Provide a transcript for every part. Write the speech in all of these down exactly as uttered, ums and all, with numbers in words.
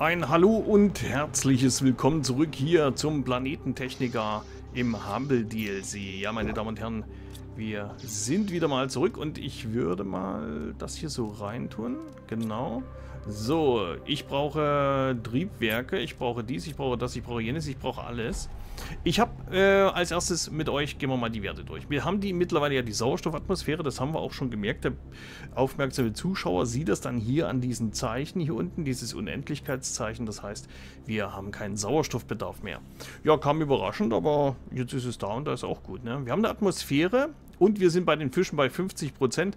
Ein Hallo und herzliches Willkommen zurück hier zum Planetentechniker im Humble D L C. Ja, meine Damen und Herren, wir sind wieder mal zurück und ich würde mal das hier so reintun. Genau. So, ich brauche Triebwerke, ich brauche dies, ich brauche das, ich brauche jenes, ich brauche alles. Ich habe äh, als erstes mit euch, gehen wir mal die Werte durch. Wir haben die mittlerweile ja die Sauerstoffatmosphäre, das haben wir auch schon gemerkt. Der aufmerksame Zuschauer sieht das dann hier an diesen Zeichen hier unten, dieses Unendlichkeitszeichen. Das heißt, wir haben keinen Sauerstoffbedarf mehr. Ja, kam überraschend, aber jetzt ist es da und da ist auch gut. Ne? Wir haben eine Atmosphäre und wir sind bei den Fischen bei fünfzig Prozent.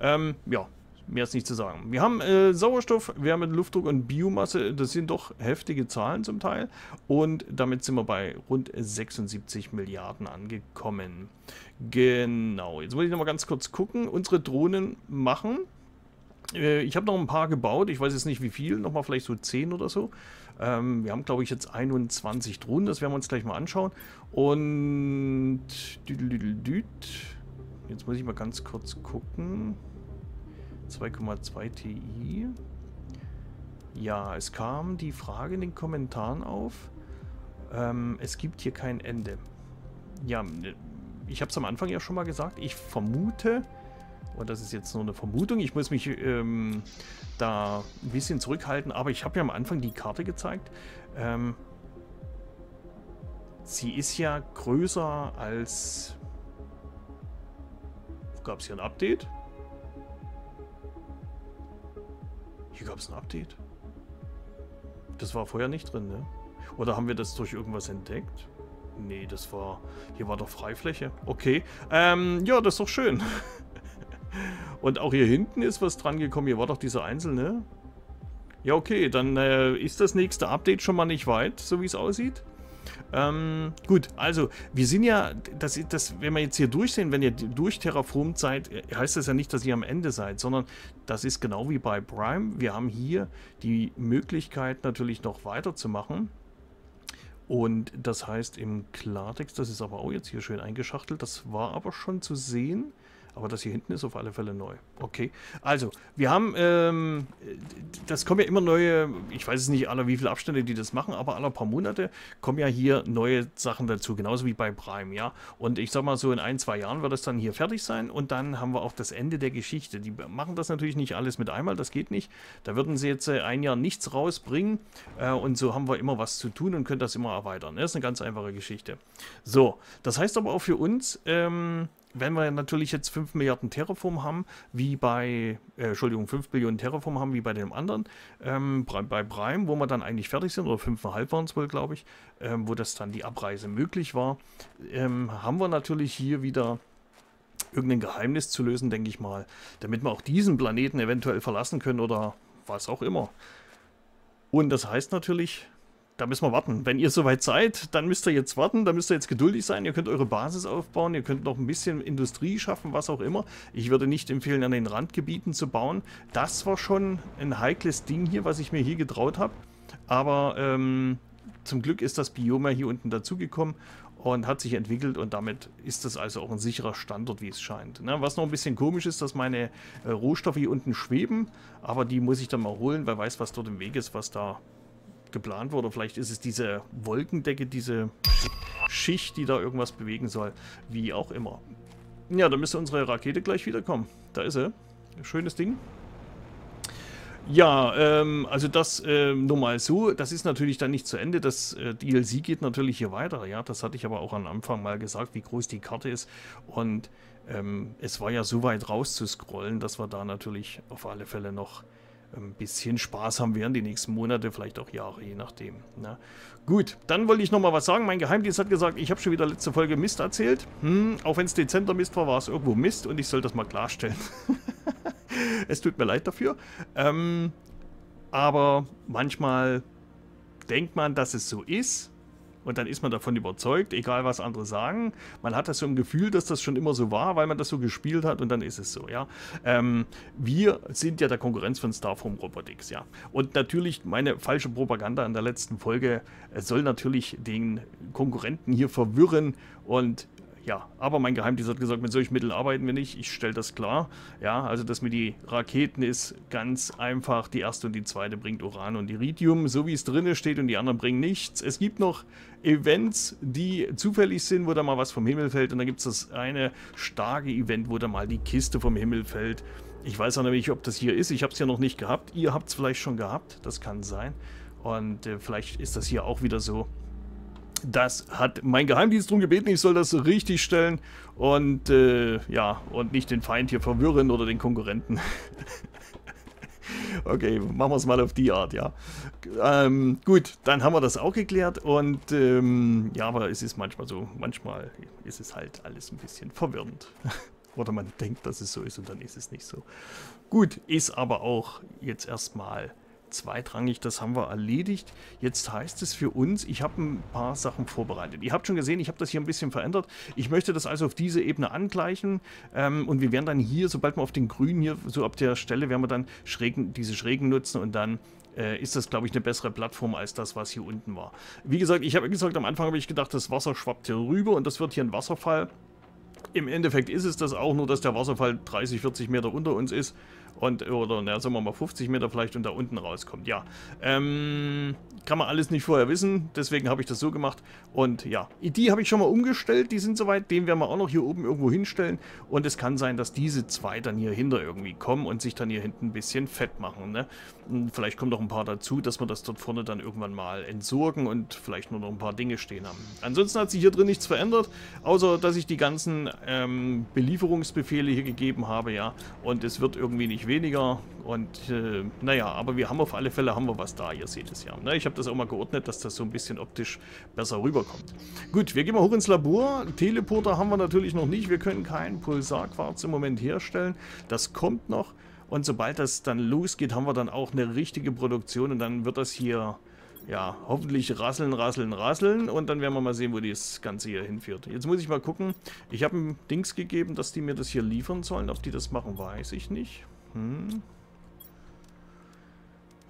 Ähm, ja. Mehr ist nicht zu sagen. Wir haben äh, Sauerstoff, wir haben Luftdruck und Biomasse. Das sind doch heftige Zahlen zum Teil. Und damit sind wir bei rund sechsundsiebzig Milliarden angekommen. Genau. Jetzt muss ich nochmal ganz kurz gucken. Unsere Drohnen machen. Äh, ich habe noch ein paar gebaut. Ich weiß jetzt nicht wie viel. Nochmal vielleicht so zehn oder so. Ähm, wir haben glaube ich jetzt einundzwanzig Drohnen. Das werden wir uns gleich mal anschauen. Und... Jetzt muss ich mal ganz kurz gucken... zwei Komma zwei T I. Ja, es kam die Frage in den Kommentaren auf. Ähm, es gibt hier kein Ende. Ja, ich habe es am Anfang ja schon mal gesagt. Ich vermute, und das ist jetzt nur eine Vermutung, ich muss mich ähm, da ein bisschen zurückhalten, aber ich habe ja am Anfang die Karte gezeigt. Ähm, sie ist ja größer als... Gab es hier ein Update? Hier gab es ein Update. Das war vorher nicht drin, ne? Oder haben wir das durch irgendwas entdeckt? Nee, das war... Hier war doch Freifläche. Okay. Ähm, ja, das ist doch schön. Und auch hier hinten ist was dran gekommen. Hier war doch dieser einzelne. Ja, okay. Dann äh, ist das nächste Update schon mal nicht weit, so wie es aussieht. Ähm, gut, also wir sind ja, das, das, wenn wir jetzt hier durchsehen, wenn ihr durchterraformt seid, heißt das ja nicht, dass ihr am Ende seid, sondern das ist genau wie bei Prime. Wir haben hier die Möglichkeit natürlich noch weiterzumachen. Und das heißt im Klartext, das ist aber auch jetzt hier schön eingeschachtelt, das war aber schon zu sehen. Aber das hier hinten ist auf alle Fälle neu. Okay, also wir haben, ähm, das kommen ja immer neue, ich weiß es nicht alle wie viele Abstände die das machen, aber alle paar Monate kommen ja hier neue Sachen dazu, genauso wie bei Prime, ja. Und ich sag mal so in ein, zwei Jahren wird das dann hier fertig sein und dann haben wir auch das Ende der Geschichte. Die machen das natürlich nicht alles mit einmal, das geht nicht. Da würden sie jetzt ein Jahr nichts rausbringen äh, und so haben wir immer was zu tun und können das immer erweitern. Das ist eine ganz einfache Geschichte. So, das heißt aber auch für uns, ähm, wenn wir natürlich jetzt fünf Milliarden Terraform haben, wie bei, äh, Entschuldigung, fünf Billionen Terraform haben, wie bei dem anderen, ähm, bei Prime, wo wir dann eigentlich fertig sind, oder fünf Komma fünf waren es wohl, glaube ich, ähm, wo das dann die Abreise möglich war, ähm, haben wir natürlich hier wieder irgendein Geheimnis zu lösen, denke ich mal, damit wir auch diesen Planeten eventuell verlassen können oder was auch immer. Und das heißt natürlich... Da müssen wir warten. Wenn ihr soweit seid, dann müsst ihr jetzt warten, dann müsst ihr jetzt geduldig sein. Ihr könnt eure Basis aufbauen, ihr könnt noch ein bisschen Industrie schaffen, was auch immer. Ich würde nicht empfehlen, an den Randgebieten zu bauen. Das war schon ein heikles Ding hier, was ich mir hier getraut habe. Aber ähm, zum Glück ist das Bioma hier unten dazugekommen und hat sich entwickelt und damit ist das also auch ein sicherer Standort, wie es scheint. Na, was noch ein bisschen komisch ist, dass meine äh, Rohstoffe hier unten schweben, aber die muss ich dann mal holen, weil weiß, was dort im Weg ist, was da... geplant wurde. Vielleicht ist es diese Wolkendecke, diese Schicht, die da irgendwas bewegen soll. Wie auch immer. Ja, da müsste unsere Rakete gleich wiederkommen. Da ist sie. Schönes Ding. Ja, ähm, also das ähm, nur mal so. Das ist natürlich dann nicht zu Ende. Das äh, D L C geht natürlich hier weiter. Ja, das hatte ich aber auch am Anfang mal gesagt, wie groß die Karte ist. Und ähm, es war ja so weit raus zu scrollen, dass wir da natürlich auf alle Fälle noch ein bisschen Spaß haben werden die nächsten Monate, vielleicht auch Jahre, je nachdem. Na, gut, dann wollte ich nochmal was sagen. Mein Geheimdienst hat gesagt, ich habe schon wieder letzte Folge Mist erzählt. Hm, auch wenn es dezenter Mist war, war es irgendwo Mist und ich soll das mal klarstellen. Es tut mir leid dafür. Ähm, aber manchmal denkt man, dass es so ist. Und dann ist man davon überzeugt, egal was andere sagen. Man hat das so im Gefühl, dass das schon immer so war, weil man das so gespielt hat und dann ist es so, ja. Ähm, wir sind ja der Konkurrenz von Starform Robotics, ja. Und natürlich, meine falsche Propaganda in der letzten Folge soll natürlich den Konkurrenten hier verwirren und Ja, aber mein Geheimdienst hat gesagt, mit solchen Mitteln arbeiten wir nicht. Ich stelle das klar. Ja, also dass mir die Raketen ist ganz einfach. Die erste und die zweite bringt Uran und Iridium, so wie es drin steht, und die anderen bringen nichts. Es gibt noch Events, die zufällig sind, wo da mal was vom Himmel fällt. Und dann gibt es das eine starke Event, wo da mal die Kiste vom Himmel fällt. Ich weiß auch nicht, ob das hier ist. Ich habe es ja noch nicht gehabt. Ihr habt es vielleicht schon gehabt. Das kann sein. Und äh, vielleicht ist das hier auch wieder so. Das hat mein Geheimdienst darum gebeten, ich soll das richtig stellen und äh, ja, und nicht den Feind hier verwirren oder den Konkurrenten. Okay, machen wir es mal auf die Art, ja. Ähm, gut, dann haben wir das auch geklärt und ähm, ja, aber es ist manchmal so, manchmal ist es halt alles ein bisschen verwirrend. Oder man denkt, dass es so ist und dann ist es nicht so. Gut, ist aber auch jetzt erstmal zweitrangig, das haben wir erledigt. Jetzt heißt es für uns, ich habe ein paar Sachen vorbereitet. Ihr habt schon gesehen, ich habe das hier ein bisschen verändert. Ich möchte das also auf diese Ebene angleichen ähm, und wir werden dann hier, sobald wir auf den grünen hier, so ab der Stelle, werden wir dann schrägen, diese Schrägen nutzen und dann äh, ist das, glaube ich, eine bessere Plattform als das, was hier unten war. Wie gesagt, ich habe gesagt, am Anfang habe ich gedacht, das Wasser schwappt hier rüber und das wird hier ein Wasserfall. Im Endeffekt ist es das auch, nur dass der Wasserfall dreißig, vierzig Meter unter uns ist und, oder na, sagen wir mal fünfzig Meter vielleicht und da unten rauskommt, ja. Ähm, kann man alles nicht vorher wissen, deswegen habe ich das so gemacht und ja, die habe ich schon mal umgestellt, die sind soweit, den werden wir auch noch hier oben irgendwo hinstellen und es kann sein, dass diese zwei dann hier hinter irgendwie kommen und sich dann hier hinten ein bisschen fett machen, ne? Und vielleicht kommen noch ein paar dazu, dass wir das dort vorne dann irgendwann mal entsorgen und vielleicht nur noch ein paar Dinge stehen haben. Ansonsten hat sich hier drin nichts verändert, außer dass ich die ganzen Ähm, Belieferungsbefehle hier gegeben habe, ja, und es wird irgendwie nicht weniger und äh, naja, aber wir haben auf alle Fälle, haben wir was da, ihr seht es ja, ne? Ich habe das auch mal geordnet, dass das so ein bisschen optisch besser rüberkommt. Gut, wir gehen mal hoch ins Labor, Teleporter haben wir natürlich noch nicht, wir können keinen Pulsarquarz im Moment herstellen, das kommt noch und sobald das dann losgeht, haben wir dann auch eine richtige Produktion und dann wird das hier... Ja, hoffentlich rasseln, rasseln, rasseln und dann werden wir mal sehen, wo das Ganze hier hinführt. Jetzt muss ich mal gucken. Ich habe ein Dings gegeben, dass die mir das hier liefern sollen. Ob die das machen, weiß ich nicht. Hm.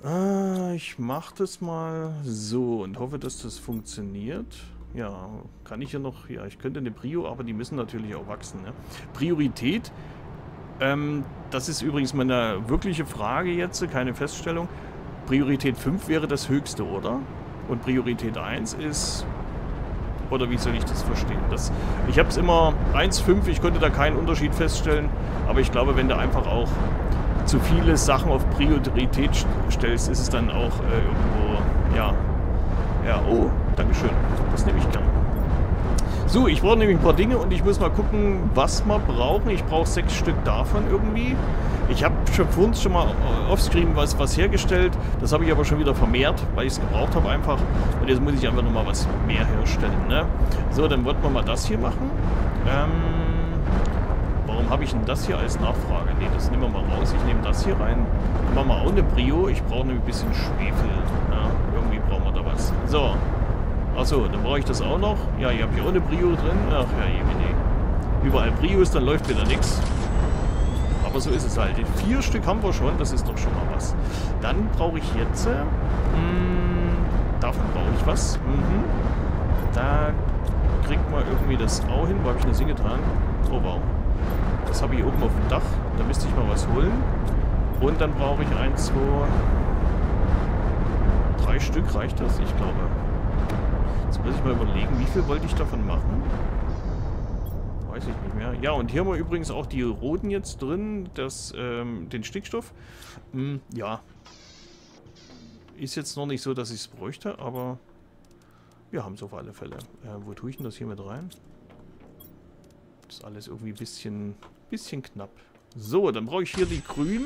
Ah, ich mache das mal so und hoffe, dass das funktioniert. Ja, kann ich hier noch... Ja, ich könnte eine Prio, aber die müssen natürlich auch wachsen, ne? Priorität. Ähm, das ist übrigens meine wirkliche Frage jetzt, keine Feststellung. Priorität fünf wäre das höchste, oder? Und Priorität eins ist... Oder wie soll ich das verstehen? Das, ich habe es immer eins, fünf, ich konnte da keinen Unterschied feststellen. Aber ich glaube, wenn du einfach auch zu viele Sachen auf Priorität stellst, ist es dann auch äh, irgendwo... Ja, ja, oh, Dankeschön. Das nehme ich gerne. So, ich brauche nämlich ein paar Dinge und ich muss mal gucken, was wir brauchen. Ich brauche sechs Stück davon irgendwie. Ich habe für uns schon mal offscreen was, was hergestellt. Das habe ich aber schon wieder vermehrt, weil ich es gebraucht habe einfach. Und jetzt muss ich einfach nochmal was mehr herstellen, ne? So, dann wollten wir mal das hier machen. Ähm, warum habe ich denn das hier als Nachfrage? Ne, das nehmen wir mal raus. Ich nehme das hier rein. Machen wir auch eine Brio. Ich brauche nämlich ein bisschen Schwefel. Ja, irgendwie brauchen wir da was. So. Achso, dann brauche ich das auch noch. Ja, ich habe hier auch eine Brio drin. Ach ja, je, überall Brios, dann läuft wieder nichts. Aber so ist es halt. Die vier Stück haben wir schon, das ist doch schon mal was. Dann brauche ich jetzt... Äh, mh, davon brauche ich was. Mhm. Da kriegt man irgendwie das auch hin. Wo habe ich das hingetan? Oh wow. Das habe ich hier oben auf dem Dach. Da müsste ich mal was holen. Und dann brauche ich ein, zwei... Drei Stück reicht das, ich glaube. Jetzt muss ich mal überlegen, wie viel wollte ich davon machen? Weiß ich nicht mehr. Ja, und hier haben wir übrigens auch die roten jetzt drin, das, ähm, den Stickstoff. Hm, ja. Ist jetzt noch nicht so, dass ich es bräuchte, aber wir haben es auf alle Fälle. Äh, wo tue ich denn das hier mit rein? Das ist alles irgendwie ein bisschen, bisschen knapp. So, dann brauche ich hier die grünen.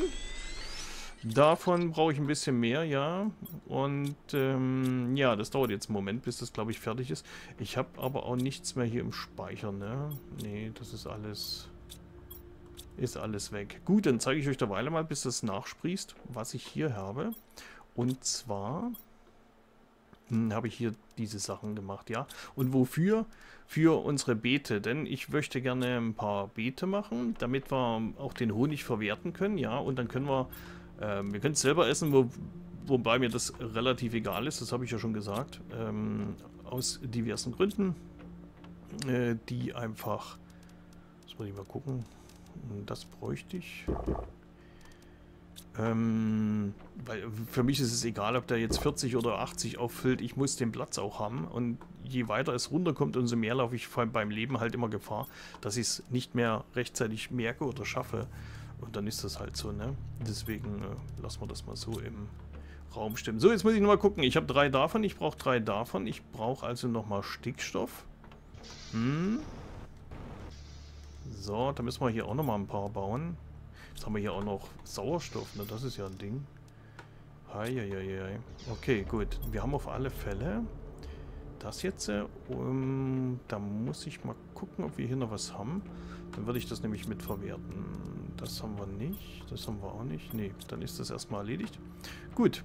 Davon brauche ich ein bisschen mehr, ja. Und ähm, ja, das dauert jetzt einen Moment, bis das, glaube ich, fertig ist. Ich habe aber auch nichts mehr hier im Speicher, ne? Nee, das ist alles... Ist alles weg. Gut, dann zeige ich euch derweil mal, bis das nachsprießt, was ich hier habe. Und zwar... habe ich hier diese Sachen gemacht, ja. Und wofür? Für unsere Beete, denn ich möchte gerne ein paar Beete machen, damit wir auch den Honig verwerten können, ja. Und dann können wir, ähm, wir können es selber essen, wo, wobei mir das relativ egal ist, das habe ich ja schon gesagt, ähm, aus diversen Gründen. äh, die einfach... Das muss ich mal gucken. Das bräuchte ich. Ähm, weil für mich ist es egal, ob der jetzt vierzig oder achtzig auffüllt. Ich muss den Platz auch haben. Und je weiter es runterkommt, umso mehr laufe ich beim Leben halt immer Gefahr, dass ich es nicht mehr rechtzeitig merke oder schaffe. Und dann ist das halt so, ne? Deswegen äh, lassen wir das mal so im Raum stehen. So, jetzt muss ich nochmal gucken. Ich habe drei davon, ich brauche drei davon. Ich brauche also nochmal Stickstoff. Hm. So, da müssen wir hier auch nochmal ein paar bauen. Jetzt haben wir hier auch noch Sauerstoff, ne? Das ist ja ein Ding. Eieieiei. Okay, gut. Wir haben auf alle Fälle das jetzt. Äh, um, da muss ich mal gucken, ob wir hier noch was haben. Dann würde ich das nämlich mit verwerten. Das haben wir nicht. Das haben wir auch nicht. Nee, dann ist das erstmal erledigt. Gut,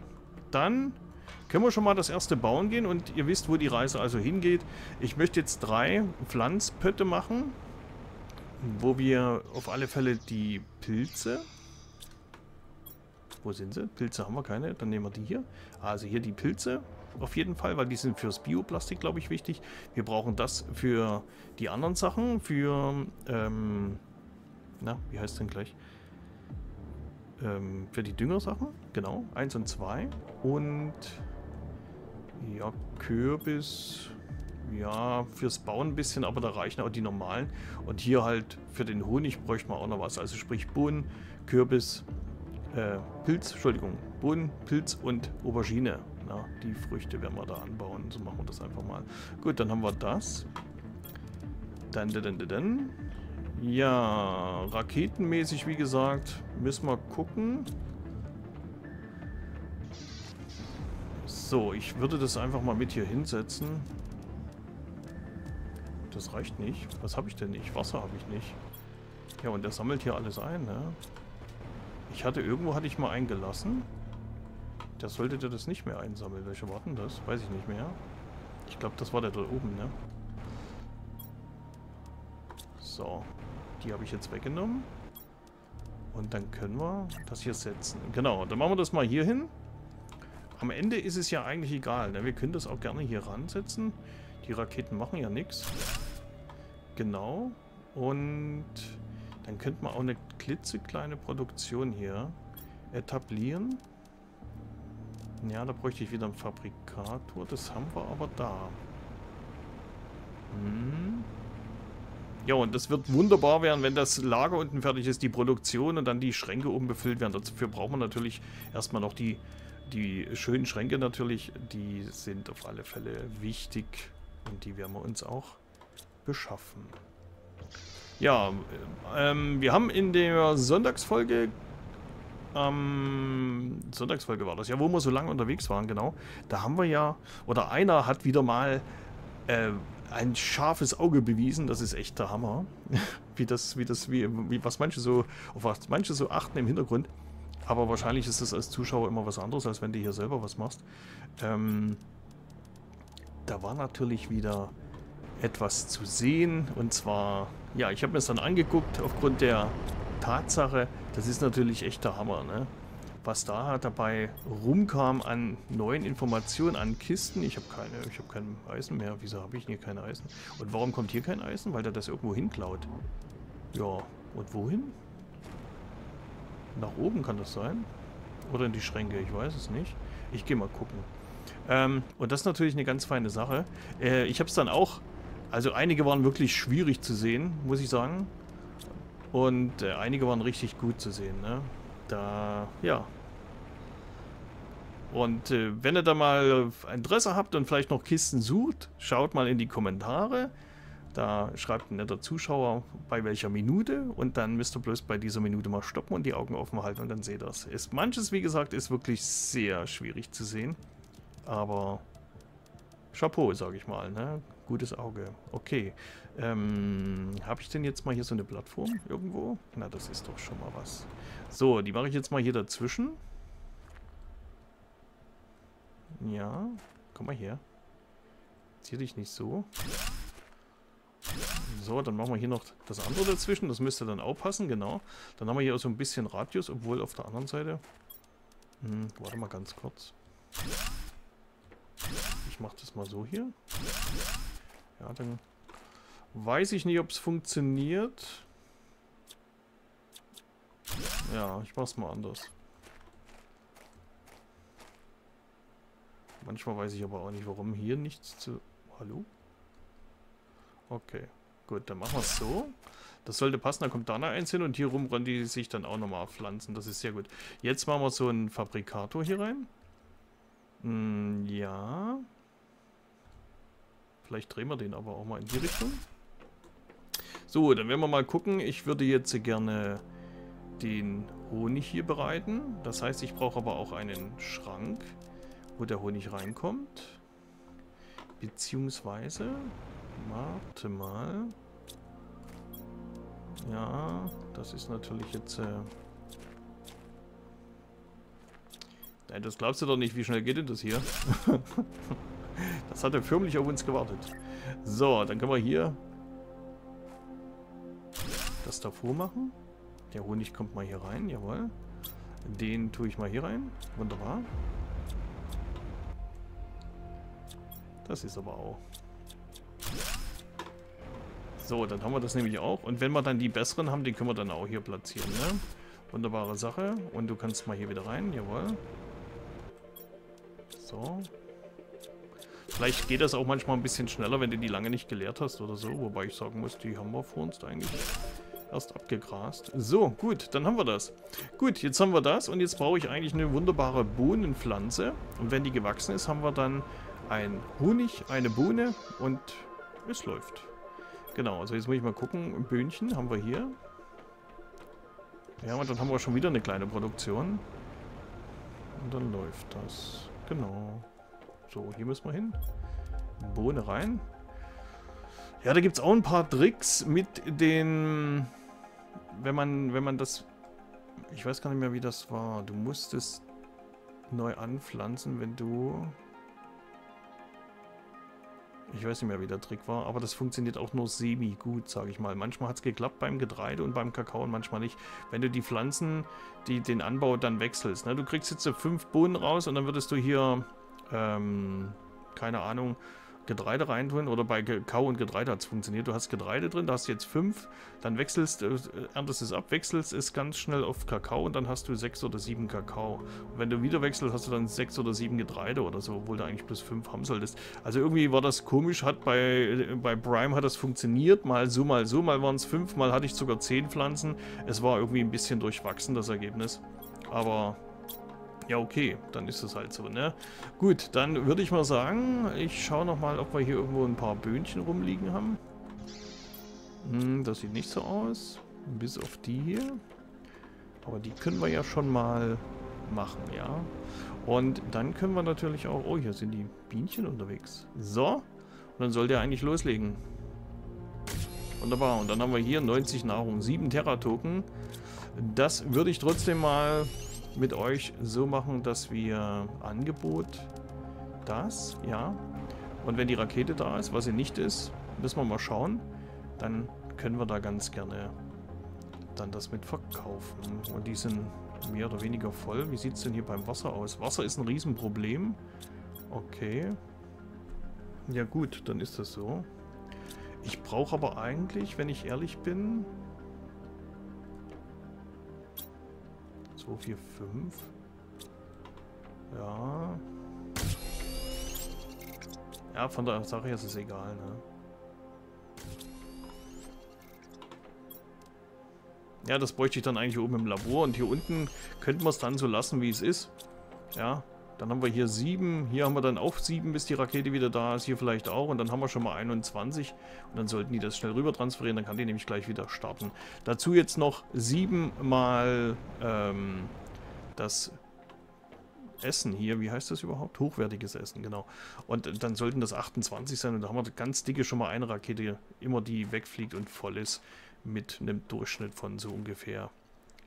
dann können wir schon mal das erste bauen gehen. Und ihr wisst, wo die Reise also hingeht. Ich möchte jetzt drei Pflanzpötte machen, wo wir auf alle Fälle die Pilze... Wo sind sie? Pilze haben wir keine. Dann nehmen wir die hier. Also hier die Pilze auf jeden Fall, weil die sind fürs Bioplastik, glaube ich, wichtig. Wir brauchen das für die anderen Sachen, für... Ähm, Na, wie heißt denn gleich? Ähm, für die Düngersachen, genau, eins und zwei. Und ja, Kürbis, ja, fürs Bauen ein bisschen, aber da reichen auch die normalen. Und hier halt für den Honig bräuchte man auch noch was. Also sprich Bohnen, Kürbis, äh, Pilz, Entschuldigung, Bohnen, Pilz und Aubergine. Na, die Früchte werden wir da anbauen. So machen wir das einfach mal. Gut, dann haben wir das. Dann, dann, dann, dann. Ja, raketenmäßig, wie gesagt, müssen wir gucken. So, ich würde das einfach mal mit hier hinsetzen. Das reicht nicht. Was habe ich denn nicht? Wasser habe ich nicht. Ja, und der sammelt hier alles ein, ne? Ich hatte, irgendwo hatte ich mal einen gelassen. Der sollte der das nicht mehr einsammeln. Welche war denn das? Weiß ich nicht mehr. Ich glaube, das war der dort oben, ne? So, die habe ich jetzt weggenommen. Und dann können wir das hier setzen. Genau, dann machen wir das mal hier hin. Am Ende ist es ja eigentlich egal, ne? Wir können das auch gerne hier ransetzen. Die Raketen machen ja nichts. Genau. Und dann könnte man auch eine klitzekleine Produktion hier etablieren. Ja, da bräuchte ich wieder einen Fabrikator. Das haben wir aber da. Hm. Ja, und das wird wunderbar werden, wenn das Lager unten fertig ist, die Produktion und dann die Schränke oben befüllt werden. Dafür braucht man natürlich erstmal noch die, die schönen Schränke natürlich. Die sind auf alle Fälle wichtig und die werden wir uns auch beschaffen. Ja, ähm, wir haben in der Sonntagsfolge... Ähm, Sonntagsfolge war das, ja, wo wir so lange unterwegs waren, genau. Da haben wir ja... Oder einer hat wieder mal... Äh, ein scharfes Auge bewiesen, das ist echt der Hammer. Wie das, wie das, wie, wie was manche so, auf was manche so achten im Hintergrund. Aber wahrscheinlich ist das als Zuschauer immer was anderes, als wenn du hier selber was machst. Ähm, da war natürlich wieder etwas zu sehen. Und zwar, ja, ich habe mir das dann angeguckt, aufgrund der Tatsache, das ist natürlich echt der Hammer, ne? Was da dabei rumkam an neuen Informationen, an Kisten. Ich habe keine, ich habe kein Eisen mehr. Wieso habe ich hier kein Eisen? Und warum kommt hier kein Eisen? Weil der das irgendwo hinklaut. Ja, und wohin? Nach oben kann das sein? Oder in die Schränke, ich weiß es nicht. Ich gehe mal gucken. Ähm, und das ist natürlich eine ganz feine Sache. Äh, ich habe es dann auch, also einige waren wirklich schwierig zu sehen, muss ich sagen. Und äh, einige waren richtig gut zu sehen, ne? Da, ja. Und äh, wenn ihr da mal Interesse habt und vielleicht noch Kisten sucht, schaut mal in die Kommentare. Da schreibt ein netter Zuschauer, bei welcher Minute. Und dann müsst ihr bloß bei dieser Minute mal stoppen und die Augen offen halten und dann seht ihr das. Ist, manches, wie gesagt, ist wirklich sehr schwierig zu sehen. Aber Chapeau, sage ich mal, ne? Gutes Auge. Okay. Ähm, habe ich denn jetzt mal hier so eine Plattform irgendwo? Na, das ist doch schon mal was. So, die mache ich jetzt mal hier dazwischen. Ja, komm mal her. Zieh dich nicht so. So, dann machen wir hier noch das andere dazwischen. Das müsste dann auch passen, genau. Dann haben wir hier auch so ein bisschen Radius, obwohl auf der anderen Seite... Hm, warte mal ganz kurz. Ich mache das mal so hier. Ja, dann Weiß ich nicht, ob es funktioniert. Ja, ich mach's mal anders. Manchmal weiß ich aber auch nicht, warum hier nichts zu... Hallo? Okay, gut, dann machen wir es so. Das sollte passen, da kommt da noch eins hin und hier rum rennen die sich dann auch nochmal pflanzen. Das ist sehr gut. Jetzt machen wir so einen Fabrikator hier rein. Hm, ja. Vielleicht drehen wir den aber auch mal in die Richtung. So, dann werden wir mal gucken. Ich würde jetzt gerne den Honig hier bereiten. Das heißt, ich brauche aber auch einen Schrank, wo der Honig reinkommt. Beziehungsweise, warte mal. Ja, das ist natürlich jetzt... Äh Nein, das glaubst du doch nicht, wie schnell geht denn das hier? Das hat er förmlich auf uns gewartet. So, dann können wir hier das davor machen. Der Honig kommt mal hier rein, jawohl. Den tue ich mal hier rein. Wunderbar. Das ist aber auch... So, dann haben wir das nämlich auch. Und wenn wir dann die besseren haben, die können wir dann auch hier platzieren, ne? Wunderbare Sache. Und du kannst mal hier wieder rein, jawohl. So. Vielleicht geht das auch manchmal ein bisschen schneller, wenn du die lange nicht geleert hast oder so. Wobei ich sagen muss, die haben wir vor uns eigentlich erst abgegrast. So, gut, dann haben wir das. Gut, jetzt haben wir das. Und jetzt brauche ich eigentlich eine wunderbare Bohnenpflanze. Und wenn die gewachsen ist, haben wir dann ein Honig, eine Bohne und es läuft. Genau, also jetzt muss ich mal gucken. Böhnchen haben wir hier. Ja, und dann haben wir schon wieder eine kleine Produktion. Und dann läuft das. Genau. So, hier müssen wir hin. Bohne rein. Ja, da gibt es auch ein paar Tricks mit den... Wenn man, wenn man das... Ich weiß gar nicht mehr, wie das war. Du musst es neu anpflanzen, wenn du... Ich weiß nicht mehr, wie der Trick war, aber das funktioniert auch nur semi-gut, sage ich mal. Manchmal hat es geklappt beim Getreide und beim Kakao und manchmal nicht. Wenn du die Pflanzen, die den Anbau dann wechselst. Ne? Du kriegst jetzt so fünf Bohnen raus und dann würdest du hier, ähm, keine Ahnung, Getreide reintun. Oder bei Kakao und Getreide hat es funktioniert. Du hast Getreide drin, da hast du jetzt fünf, dann wechselst, äh, erntest es ab, wechselst es ganz schnell auf Kakao und dann hast du sechs oder sieben Kakao. Und wenn du wieder wechselst, hast du dann sechs oder sieben Getreide oder so, obwohl du eigentlich plus fünf haben solltest. Also irgendwie war das komisch, hat bei, äh, bei Prime hat das funktioniert, mal so, mal so, mal waren es fünf, mal hatte ich sogar zehn Pflanzen. Es war irgendwie ein bisschen durchwachsen, das Ergebnis. Aber... Ja, okay, dann ist es halt so, ne? Gut, dann würde ich mal sagen, ich schaue nochmal, ob wir hier irgendwo ein paar Böhnchen rumliegen haben. Hm, das sieht nicht so aus, bis auf die hier. Aber die können wir ja schon mal machen, ja? Und dann können wir natürlich auch... Oh, hier sind die Bienchen unterwegs. So, und dann soll der eigentlich loslegen. Wunderbar, und dann haben wir hier neunzig Nahrung, sieben Terra-Token. Das würde ich trotzdem mal... mit euch so machen, dass wir Angebot, das, ja, und wenn die Rakete da ist, was sie nicht ist, müssen wir mal schauen, dann können wir da ganz gerne dann das mit verkaufen. Und die sind mehr oder weniger voll. Wie sieht es denn hier beim Wasser aus? Wasser ist ein Riesenproblem. Okay. Ja gut, dann ist das so. Ich brauche aber eigentlich, wenn ich ehrlich bin, zwei, vier, fünf. Ja. Ja, von der Sache her ist es egal, ne? Ja, das bräuchte ich dann eigentlich oben im Labor. Und hier unten könnten wir es dann so lassen, wie es ist. Ja, dann haben wir hier sieben. Hier haben wir dann auch sieben, bis die Rakete wieder da ist. Hier vielleicht auch. Und dann haben wir schon mal einundzwanzig. Und dann sollten die das schnell rüber transferieren. Dann kann die nämlich gleich wieder starten. Dazu jetzt noch sieben mal ähm, das Essen hier. Wie heißt das überhaupt? Hochwertiges Essen, genau. Und dann sollten das achtundzwanzig sein. Und da haben wir ganz dicke schon mal eine Rakete, immer die wegfliegt und voll ist. Mit einem Durchschnitt von so ungefähr,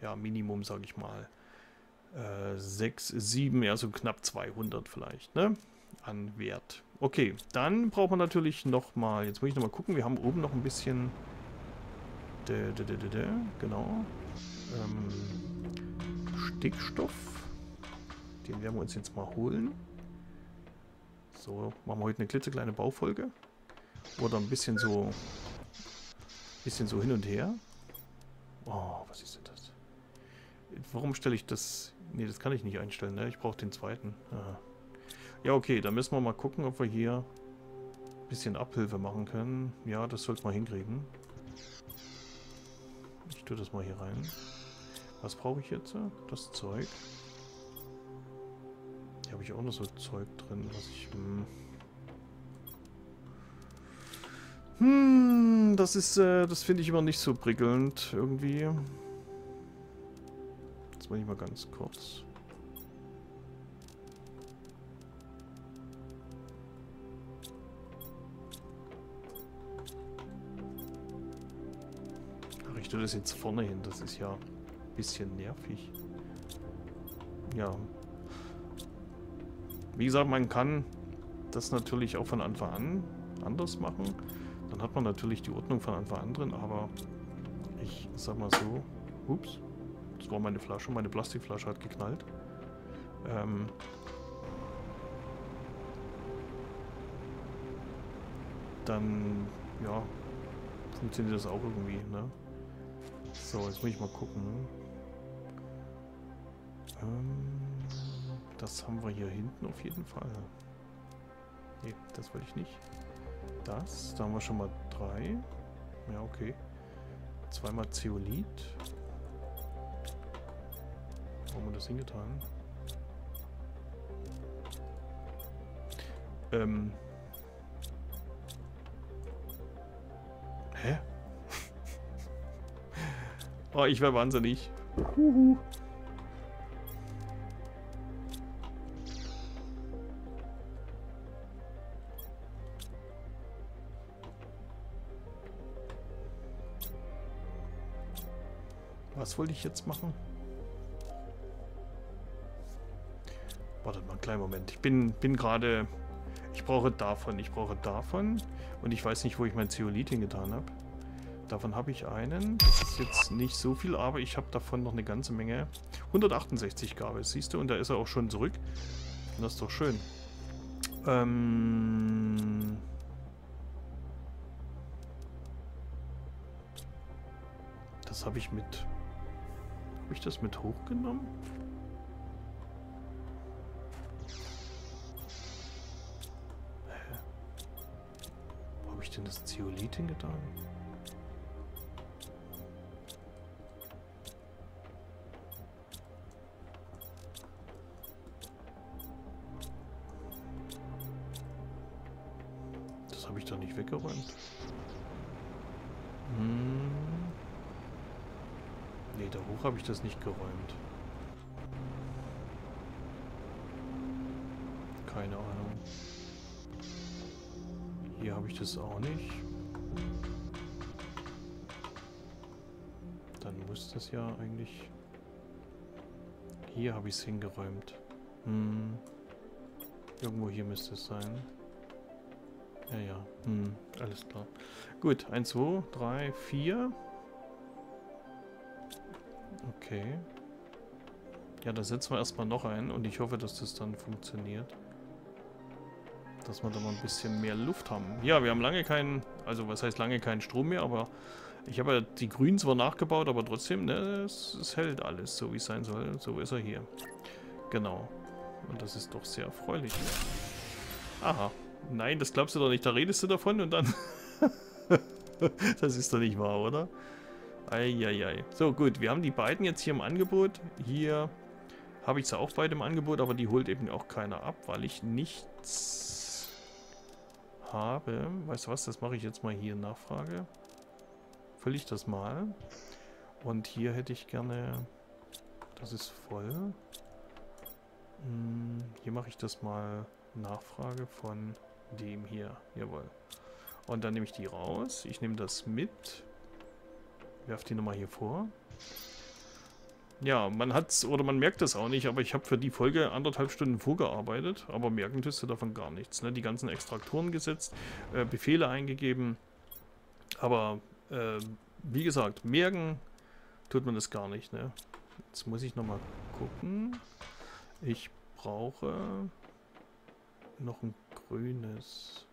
ja, Minimum, sage ich mal. sechs, sieben, ja, so knapp zweihundert vielleicht, ne? An Wert. Okay, dann braucht man natürlich nochmal, jetzt muss ich nochmal gucken, wir haben oben noch ein bisschen, de, de, de, de, de, genau, ähm, Stickstoff, den werden wir uns jetzt mal holen. So, machen wir heute eine klitzekleine Baufolge, oder ein bisschen so Bisschen so hin und her. Oh, was ist denn das? Warum stelle ich das? Ne, das kann ich nicht einstellen, ne? Ich brauche den zweiten. Aha. Ja, okay, dann müssen wir mal gucken, ob wir hier ein bisschen Abhilfe machen können. Ja, das soll es mal hinkriegen. Ich tue das mal hier rein. Was brauche ich jetzt? Das Zeug. Hier habe ich auch noch so Zeug drin, was ich... Hm, hm das ist... Äh, das finde ich immer nicht so prickelnd irgendwie. Jetzt mache ich mal ganz kurz. Ach, ich tue das jetzt vorne hin, das ist ja... bisschen nervig. Ja. Wie gesagt, man kann das natürlich auch von Anfang an anders machen. Dann hat man natürlich die Ordnung von Anfang an drin, aber ich sag mal so, ups, das war meine Flasche, meine Plastikflasche hat geknallt. Ähm, dann, ja, funktioniert das auch irgendwie, ne? So, jetzt muss ich mal gucken. Das haben wir hier hinten auf jeden Fall. Ne, das wollte ich nicht. Das, da haben wir schon mal drei. Ja, okay. Zweimal Zeolit. Wo haben wir das hingetan? Ähm. Hä? Oh, ich wäre wahnsinnig. Huhu. Was wollte ich jetzt machen? Wartet mal einen kleinen Moment. Ich bin, bin gerade... Ich brauche davon, ich brauche davon. Und ich weiß nicht, wo ich mein Zeolit hingetan habe. Davon habe ich einen. Das ist jetzt nicht so viel, aber ich habe davon noch eine ganze Menge. hundertachtundsechzig gab es, siehst du? Und da ist er auch schon zurück. Und das ist doch schön. Ähm... Das habe ich mit... Habe ich das mit hochgenommen? Hä? Wo habe ich denn das Zeolit hingetan? Habe ich doch nicht weggeräumt. Hm. Ne, da hoch habe ich das nicht geräumt. Keine Ahnung. Hier habe ich das auch nicht. Dann muss das ja eigentlich... Hier habe ich es hingeräumt. Hm. Irgendwo hier müsste es sein. Ja, ja. Hm, alles klar. Gut, eins, zwei, drei, vier. Okay. Ja, da setzen wir erstmal noch ein und ich hoffe, dass das dann funktioniert. Dass wir da mal ein bisschen mehr Luft haben. Ja, wir haben lange keinen, also was heißt lange keinen Strom mehr, aber ich habe ja die Grünen zwar nachgebaut, aber trotzdem, ne, es, es hält alles, so wie es sein soll. So ist er hier. Genau. Und das ist doch sehr erfreulich. Aha. Nein, das glaubst du doch nicht. Da redest du davon und dann... Das ist doch nicht wahr, oder? Eieiei. So, gut. Wir haben die beiden jetzt hier im Angebot. Hier habe ich sie auch beide im Angebot, aber die holt eben auch keiner ab, weil ich nichts habe. Weißt du was? Das mache ich jetzt mal hier in Nachfrage. Fülle ich das mal. Und hier hätte ich gerne... Das ist voll. Hm, hier mache ich das mal... Nachfrage von dem hier. Jawohl. Und dann nehme ich die raus. Ich nehme das mit. Werf die nochmal hier vor. Ja, man hat's oder man merkt das auch nicht, aber ich habe für die Folge anderthalb Stunden vorgearbeitet, aber merken tust du davon gar nichts. Ne? Die ganzen Extraktoren gesetzt, äh, Befehle eingegeben, aber äh, wie gesagt, merken tut man das gar nicht. Ne? Jetzt muss ich nochmal gucken. Ich brauche... Noch ein grünes.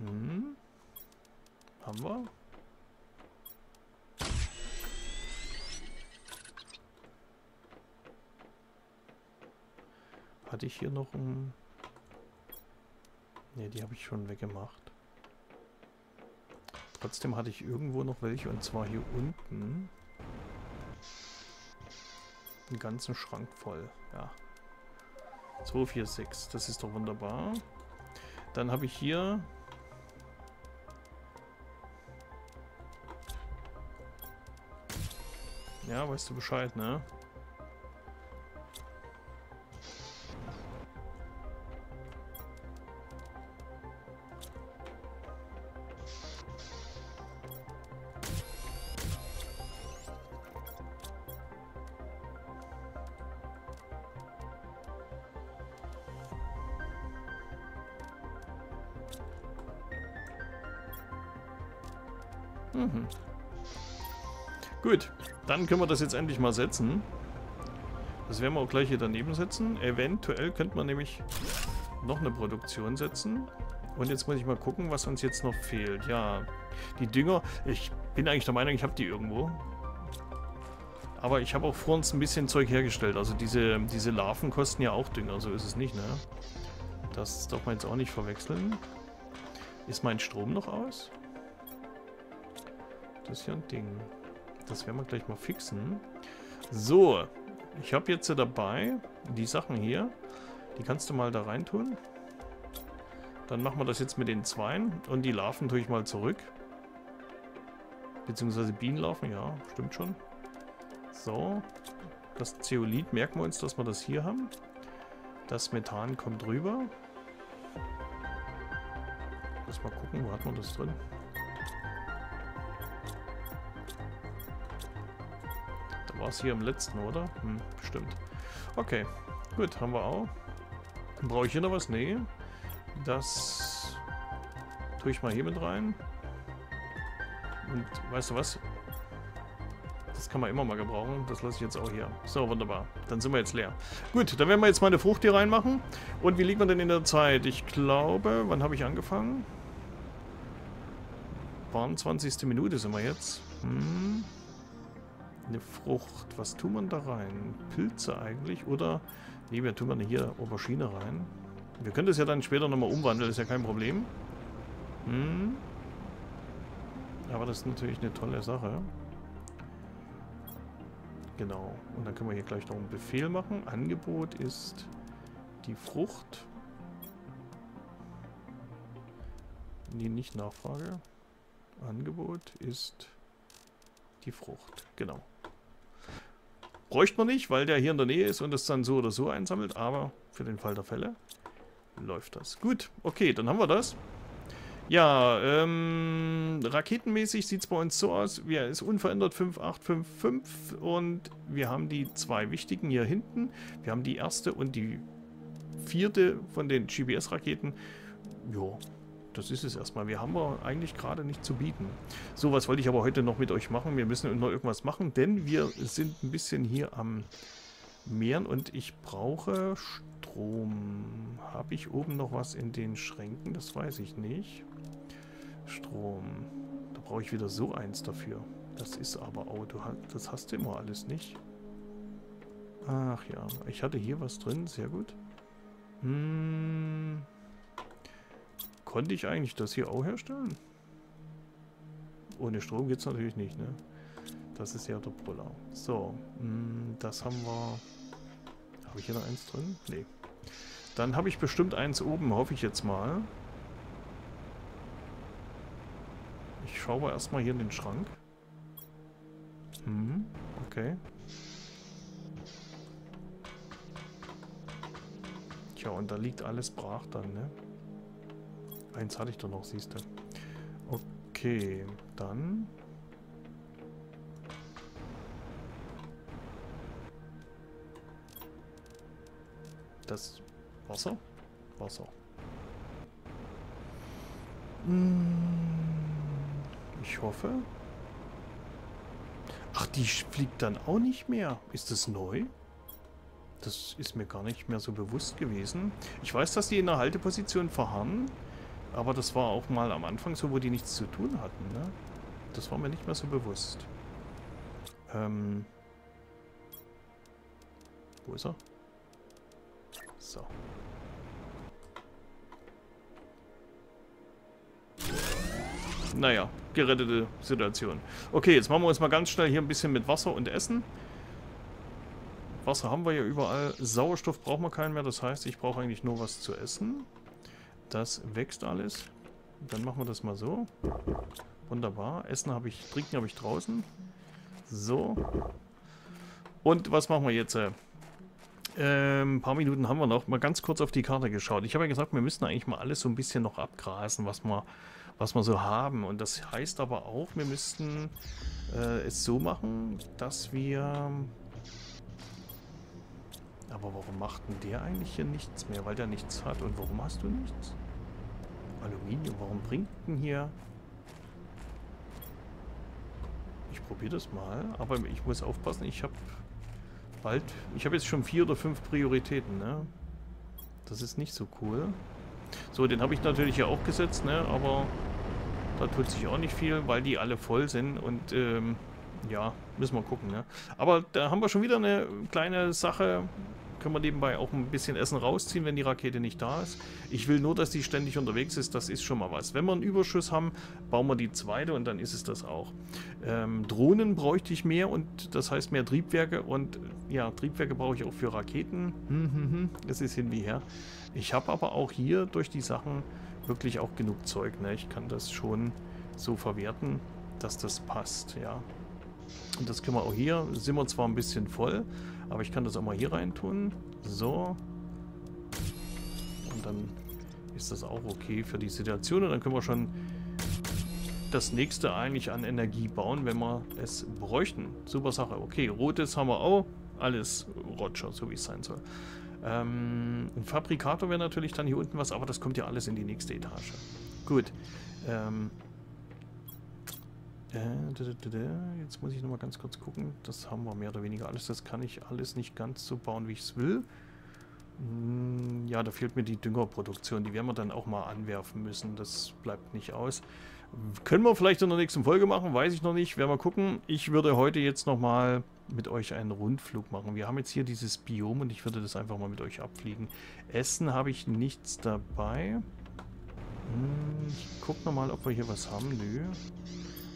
Hm. Haben wir? Hatte ich hier noch ein... Ne, die habe ich schon weggemacht. Trotzdem hatte ich irgendwo noch welche, und zwar hier unten. Den ganzen Schrank voll, ja. zwei, vier, sechs, das ist doch wunderbar. Dann habe ich hier... Ja, weißt du Bescheid, ne? Mhm. Gut, dann können wir das jetzt endlich mal setzen. Das werden wir auch gleich hier daneben setzen. Eventuell könnte man nämlich noch eine Produktion setzen. Und jetzt muss ich mal gucken, was uns jetzt noch fehlt. Ja, die Dünger. Ich bin eigentlich der Meinung, ich habe die irgendwo. Aber ich habe auch vor uns ein bisschen Zeug hergestellt. Also diese, diese Larven kosten ja auch Dünger. So ist es nicht, ne? Das darf man jetzt auch nicht verwechseln. Ist mein Strom noch aus? Das ist ja ein Ding. Das werden wir gleich mal fixen. So, ich habe jetzt dabei die Sachen hier. Die kannst du mal da rein tun. Dann machen wir das jetzt mit den Zweien. Und die Larven tue ich mal zurück. Beziehungsweise Bienenlarven, ja, stimmt schon. So, das Zeolit merken wir uns, dass wir das hier haben. Das Methan kommt rüber. Lass mal gucken, wo hat man das drin? War es hier im letzten, oder? Hm, bestimmt. Okay, gut, haben wir auch. Brauche ich hier noch was? Nee. Das tue ich mal hier mit rein. Und weißt du was? Das kann man immer mal gebrauchen. Das lasse ich jetzt auch hier. So, wunderbar. Dann sind wir jetzt leer. Gut, dann werden wir jetzt mal eine Frucht hier reinmachen. Und wie liegt man denn in der Zeit? Ich glaube, wann habe ich angefangen? zwanzigste Minute sind wir jetzt. Hm. Eine Frucht. Was tun wir da rein? Pilze eigentlich? Oder, nee, wir tun wir hier Aubergine rein. Wir können das ja dann später nochmal umwandeln, ist ja kein Problem. Hm. Aber das ist natürlich eine tolle Sache. Genau. Und dann können wir hier gleich noch einen Befehl machen. Angebot ist die Frucht. Nee, nicht Nachfrage. Angebot ist die Frucht. Genau. Bräuchte man nicht, weil der hier in der Nähe ist und es dann so oder so einsammelt, aber für den Fall der Fälle läuft das. Gut, okay, dann haben wir das. Ja, ähm, raketenmäßig sieht es bei uns so aus, wir ist unverändert fünf acht fünf fünf und wir haben die zwei wichtigen hier hinten. Wir haben die erste und die vierte von den G B S-Raketen. Ja, das ist es erstmal. Wir haben wir eigentlich gerade nicht zu bieten. So, was wollte ich aber heute noch mit euch machen? Wir müssen noch irgendwas machen, denn wir sind ein bisschen hier am Meeren und ich brauche Strom. Habe ich oben noch was in den Schränken? Das weiß ich nicht. Strom. Da brauche ich wieder so eins dafür. Das ist aber Auto. Das hast du immer alles nicht. Ach ja. Ich hatte hier was drin. Sehr gut. Hm... Konnte ich eigentlich das hier auch herstellen? Ohne Strom geht es natürlich nicht, ne? Das ist ja der Brüller. So, mh, das haben wir... Habe ich hier noch eins drin? Nee. Dann habe ich bestimmt eins oben, hoffe ich jetzt mal. Ich schaue mal erstmal hier in den Schrank. Mhm, okay. Tja, und da liegt alles brach dann, ne? Eins hatte ich doch noch, siehst du. Okay, dann. Das Wasser? Wasser. Ich hoffe. Ach, die fliegt dann auch nicht mehr. Ist das neu? Das ist mir gar nicht mehr so bewusst gewesen. Ich weiß, dass die in der Halteposition verharren. Aber das war auch mal am Anfang so, wo die nichts zu tun hatten, ne? Das war mir nicht mehr so bewusst. Ähm. Wo ist er? So. Naja, gerettete Situation. Okay, jetzt machen wir uns mal ganz schnell hier ein bisschen mit Wasser und Essen. Wasser haben wir ja überall. Sauerstoff brauchen wir keinen mehr. Das heißt, ich brauche eigentlich nur was zu essen. Das wächst alles. Dann machen wir das mal so. Wunderbar. Essen habe ich, trinken habe ich draußen. So. Und was machen wir jetzt? Ähm, ein paar Minuten haben wir noch. Mal ganz kurz auf die Karte geschaut. Ich habe ja gesagt, wir müssen eigentlich mal alles so ein bisschen noch abgrasen, was wir, was wir so haben. Und das heißt aber auch, wir müssten äh, es so machen, dass wir... Aber warum macht denn der eigentlich hier nichts mehr? Weil der nichts hat. Und warum hast du nichts? Aluminium, warum bringt denn hier? Ich probiere das mal. Aber ich muss aufpassen, ich habe bald... Ich habe jetzt schon vier oder fünf Prioritäten, ne? Das ist nicht so cool. So, den habe ich natürlich ja auch gesetzt, ne? Aber da tut sich auch nicht viel, weil die alle voll sind. Und, ähm... ja, müssen wir gucken, ne? Aber da haben wir schon wieder eine kleine Sache. Können wir nebenbei auch ein bisschen Essen rausziehen, wenn die Rakete nicht da ist. Ich will nur, dass die ständig unterwegs ist. Das ist schon mal was. Wenn wir einen Überschuss haben, bauen wir die zweite und dann ist es das auch. Ähm, Drohnen bräuchte ich mehr und das heißt mehr Triebwerke. Und ja, Triebwerke brauche ich auch für Raketen. Hm, hm, hm. Das ist hin wie her. Ich habe aber auch hier durch die Sachen wirklich auch genug Zeug, ne? Ich kann das schon so verwerten, dass das passt, ja. Und das können wir auch hier, sind wir zwar ein bisschen voll, aber ich kann das auch mal hier rein tun. So. Und dann ist das auch okay für die Situation. Und dann können wir schon das nächste eigentlich an Energie bauen, wenn wir es bräuchten. Super Sache. Okay, rotes haben wir auch. Alles Roger, so wie es sein soll. Ähm, ein Fabrikator wäre natürlich dann hier unten was, aber das kommt ja alles in die nächste Etage. Gut. Ähm... Jetzt muss ich nochmal ganz kurz gucken. Das haben wir mehr oder weniger alles. Das kann ich alles nicht ganz so bauen, wie ich es will. Ja, da fehlt mir die Düngerproduktion. Die werden wir dann auch mal anwerfen müssen. Das bleibt nicht aus. Können wir vielleicht in der nächsten Folge machen? Weiß ich noch nicht. Werden wir gucken. Ich würde heute jetzt nochmal mit euch einen Rundflug machen. Wir haben jetzt hier dieses Biom und ich würde das einfach mal mit euch abfliegen. Essen habe ich nichts dabei. Ich gucke nochmal, ob wir hier was haben. Nö.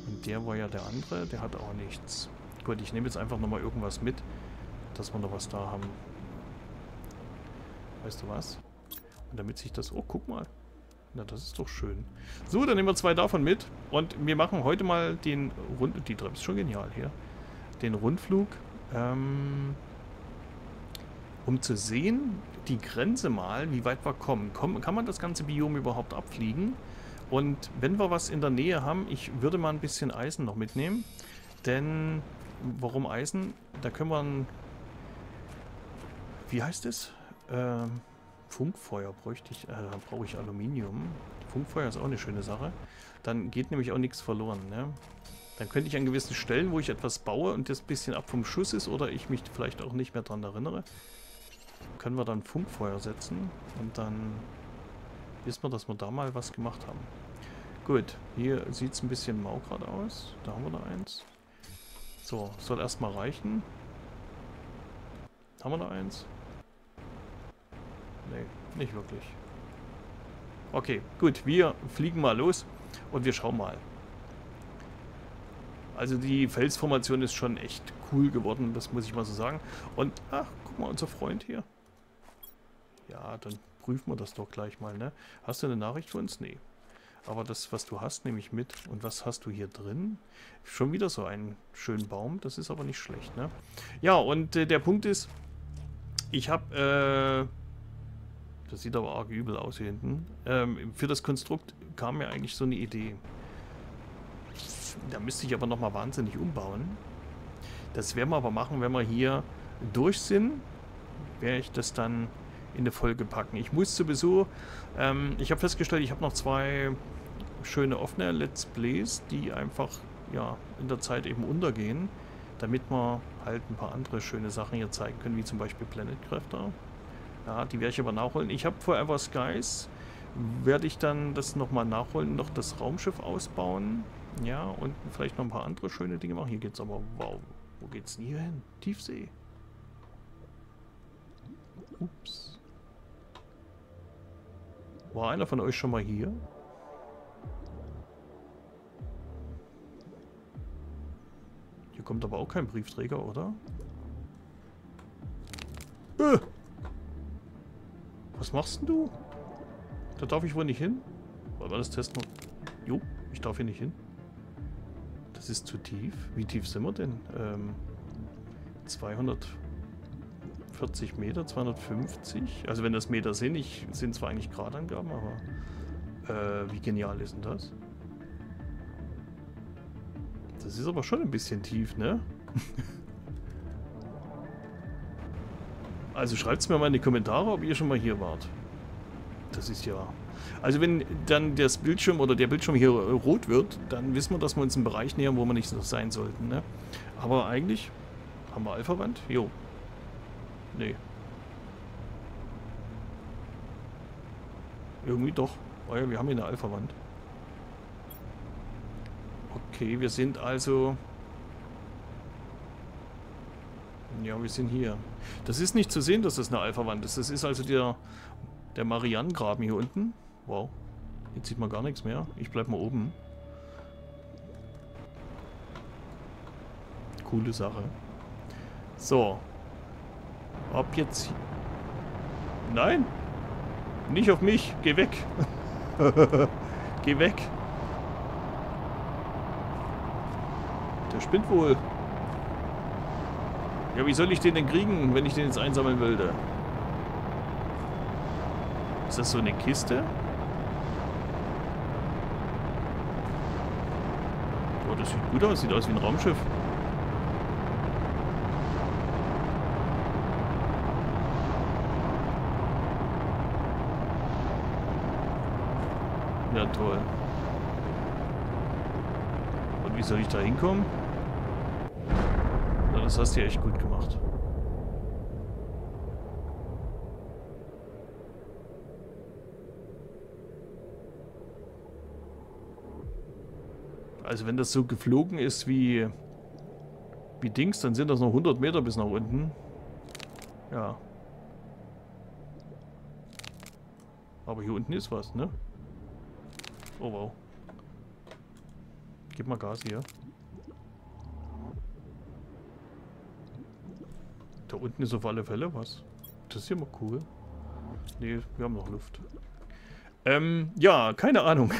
Und der war ja der andere, der hat auch nichts. Gut, ich nehme jetzt einfach nochmal irgendwas mit, dass wir noch was da haben. Weißt du was? Und damit sich das... Oh, guck mal. Na, das ist doch schön. So, dann nehmen wir zwei davon mit. Und wir machen heute mal den Rund... Die Treppe ist schon genial hier. Den Rundflug. Ähm... Um zu sehen, die Grenze mal, wie weit wir kommen. Komm, kann man das ganze Biom überhaupt abfliegen? Und wenn wir was in der Nähe haben, ich würde mal ein bisschen Eisen noch mitnehmen. Denn, warum Eisen? Da können wir ein... Wie heißt es? Ähm, Funkfeuer bräuchte ich. Äh, da brauche ich Aluminium. Funkfeuer ist auch eine schöne Sache. Dann geht nämlich auch nichts verloren, ne? Dann könnte ich an gewissen Stellen, wo ich etwas baue und das ein bisschen ab vom Schuss ist oder ich mich vielleicht auch nicht mehr daran erinnere, können wir dann Funkfeuer setzen und dann... wissen wir, dass wir da mal was gemacht haben. Gut, hier sieht es ein bisschen mau gerade aus. Da haben wir da eins. So, soll erstmal reichen. Haben wir da eins? Nee, nicht wirklich. Okay, gut, wir fliegen mal los und wir schauen mal. Also die Felsformation ist schon echt cool geworden, das muss ich mal so sagen. Und, ach, guck mal, unser Freund hier. Ja, dann... prüfen wir das doch gleich mal, ne? Hast du eine Nachricht für uns? Nee. Aber das, was du hast, nehme ich mit. Und was hast du hier drin? Schon wieder so einen schönen Baum. Das ist aber nicht schlecht, ne? Ja, und äh, der Punkt ist, ich habe, äh, das sieht aber arg übel aus hier hinten. Ähm, für das Konstrukt kam mir eigentlich so eine Idee. Da müsste ich aber nochmal wahnsinnig umbauen. Das werden wir aber machen, wenn wir hier durch sind. Wäre ich das dann... in eine Folge packen. Ich muss sowieso, ähm, ich habe festgestellt, ich habe noch zwei schöne offene Let's Plays, die einfach, ja, in der Zeit eben untergehen, damit wir halt ein paar andere schöne Sachen hier zeigen können, wie zum Beispiel Planet Crafter. Ja, die werde ich aber nachholen. Ich habe Forever Skies, werde ich dann das nochmal nachholen, noch das Raumschiff ausbauen. Ja, und vielleicht noch ein paar andere schöne Dinge machen. Hier geht's aber, wow, wo geht's denn hier hin? Tiefsee. Ups. War einer von euch schon mal hier? Hier kommt aber auch kein Briefträger, oder? Äh! Was machst denn du? Da darf ich wohl nicht hin. Wollen wir das testen? Jo, ich darf hier nicht hin. Das ist zu tief. Wie tief sind wir denn? Ähm, zweihundertvierzig Meter, zweihundertfünfzig. Also wenn das Meter sind, ich, sind zwar eigentlich Gradangaben, aber äh, wie genial ist denn das? Das ist aber schon ein bisschen tief, ne? Also schreibt es mir mal in die Kommentare, ob ihr schon mal hier wart. Das ist ja... Also wenn dann das Bildschirm oder der Bildschirm hier rot wird, dann wissen wir, dass wir uns einen Bereich nähern, wo wir nicht so sein sollten, ne? Aber eigentlich... Haben wir Alpha-Wand? Jo. Nee. Irgendwie doch. Oh ja, wir haben hier eine Alpha-Wand. Okay, wir sind also... Ja, wir sind hier. Das ist nicht zu sehen, dass das eine Alpha-Wand ist. Das ist also der... Der Marianengraben hier unten. Wow. Jetzt sieht man gar nichts mehr. Ich bleib mal oben. Coole Sache. So. Ab jetzt... Nein! Nicht auf mich! Geh weg! Geh weg! Der spinnt wohl. Ja, wie soll ich den denn kriegen, wenn ich den jetzt einsammeln würde? Ist das so eine Kiste? Oh, das sieht gut aus. Sieht aus wie ein Raumschiff. Ja, toll. Und wie soll ich da hinkommen? Na, das hast du ja echt gut gemacht. Also wenn das so geflogen ist wie, wie Dings, dann sind das noch hundert Meter bis nach unten. Ja. Aber hier unten ist was, ne? Oh wow. Gib mal Gas hier. Da unten ist auf alle Fälle was. Das ist ja mal cool. Ne, wir haben noch Luft. Ähm, ja, keine Ahnung.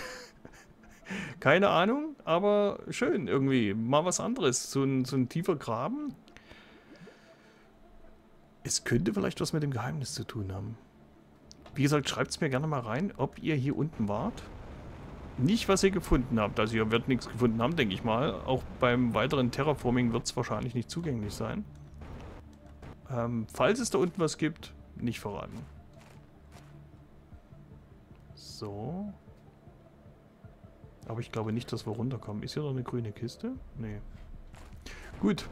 Keine Ahnung, aber schön irgendwie. Mal was anderes. So ein, so ein tiefer Graben. Es könnte vielleicht was mit dem Geheimnis zu tun haben. Wie gesagt, schreibt es mir gerne mal rein, ob ihr hier unten wart. Nicht, was ihr gefunden habt. Also ihr werdet nichts gefunden haben, denke ich mal. Auch beim weiteren Terraforming wird es wahrscheinlich nicht zugänglich sein. Ähm, falls es da unten was gibt, nicht verraten. So... Aber ich glaube nicht, dass wir runterkommen. Ist hier noch eine grüne Kiste? Nee. Gut.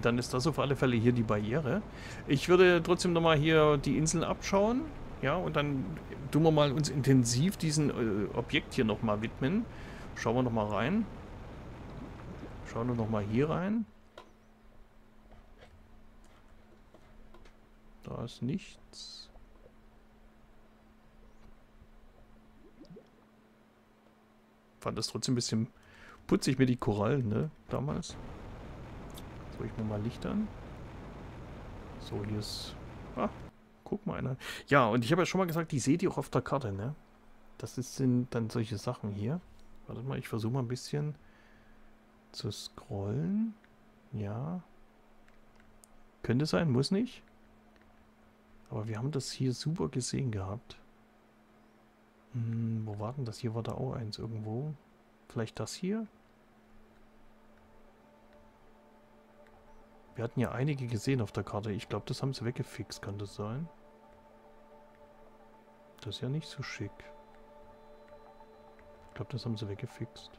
Dann ist das auf alle Fälle hier die Barriere. Ich würde trotzdem nochmal hier die Inseln abschauen. Ja, und dann tun wir mal uns intensiv diesem äh, Objekt hier nochmal widmen. Schauen wir nochmal rein. Schauen wir nochmal hier rein. Da ist nichts. Fand das trotzdem ein bisschen putzig mit die Korallen, ne? Damals. So, ich mache mal Licht an. So, hier ist... Ah, guck mal einer. Ja, und ich habe ja schon mal gesagt, ich sehe die auch auf der Karte, ne? Das sind dann solche Sachen hier. Warte mal, ich versuche mal ein bisschen zu scrollen. Ja. Könnte sein, muss nicht. Aber wir haben das hier super gesehen gehabt. Hm, wo war denn das? Hier war da auch eins irgendwo. Vielleicht das hier? Wir hatten ja einige gesehen auf der Karte. Ich glaube, das haben sie weggefixt. Kann das sein? Das ist ja nicht so schick. Ich glaube, das haben sie weggefixt.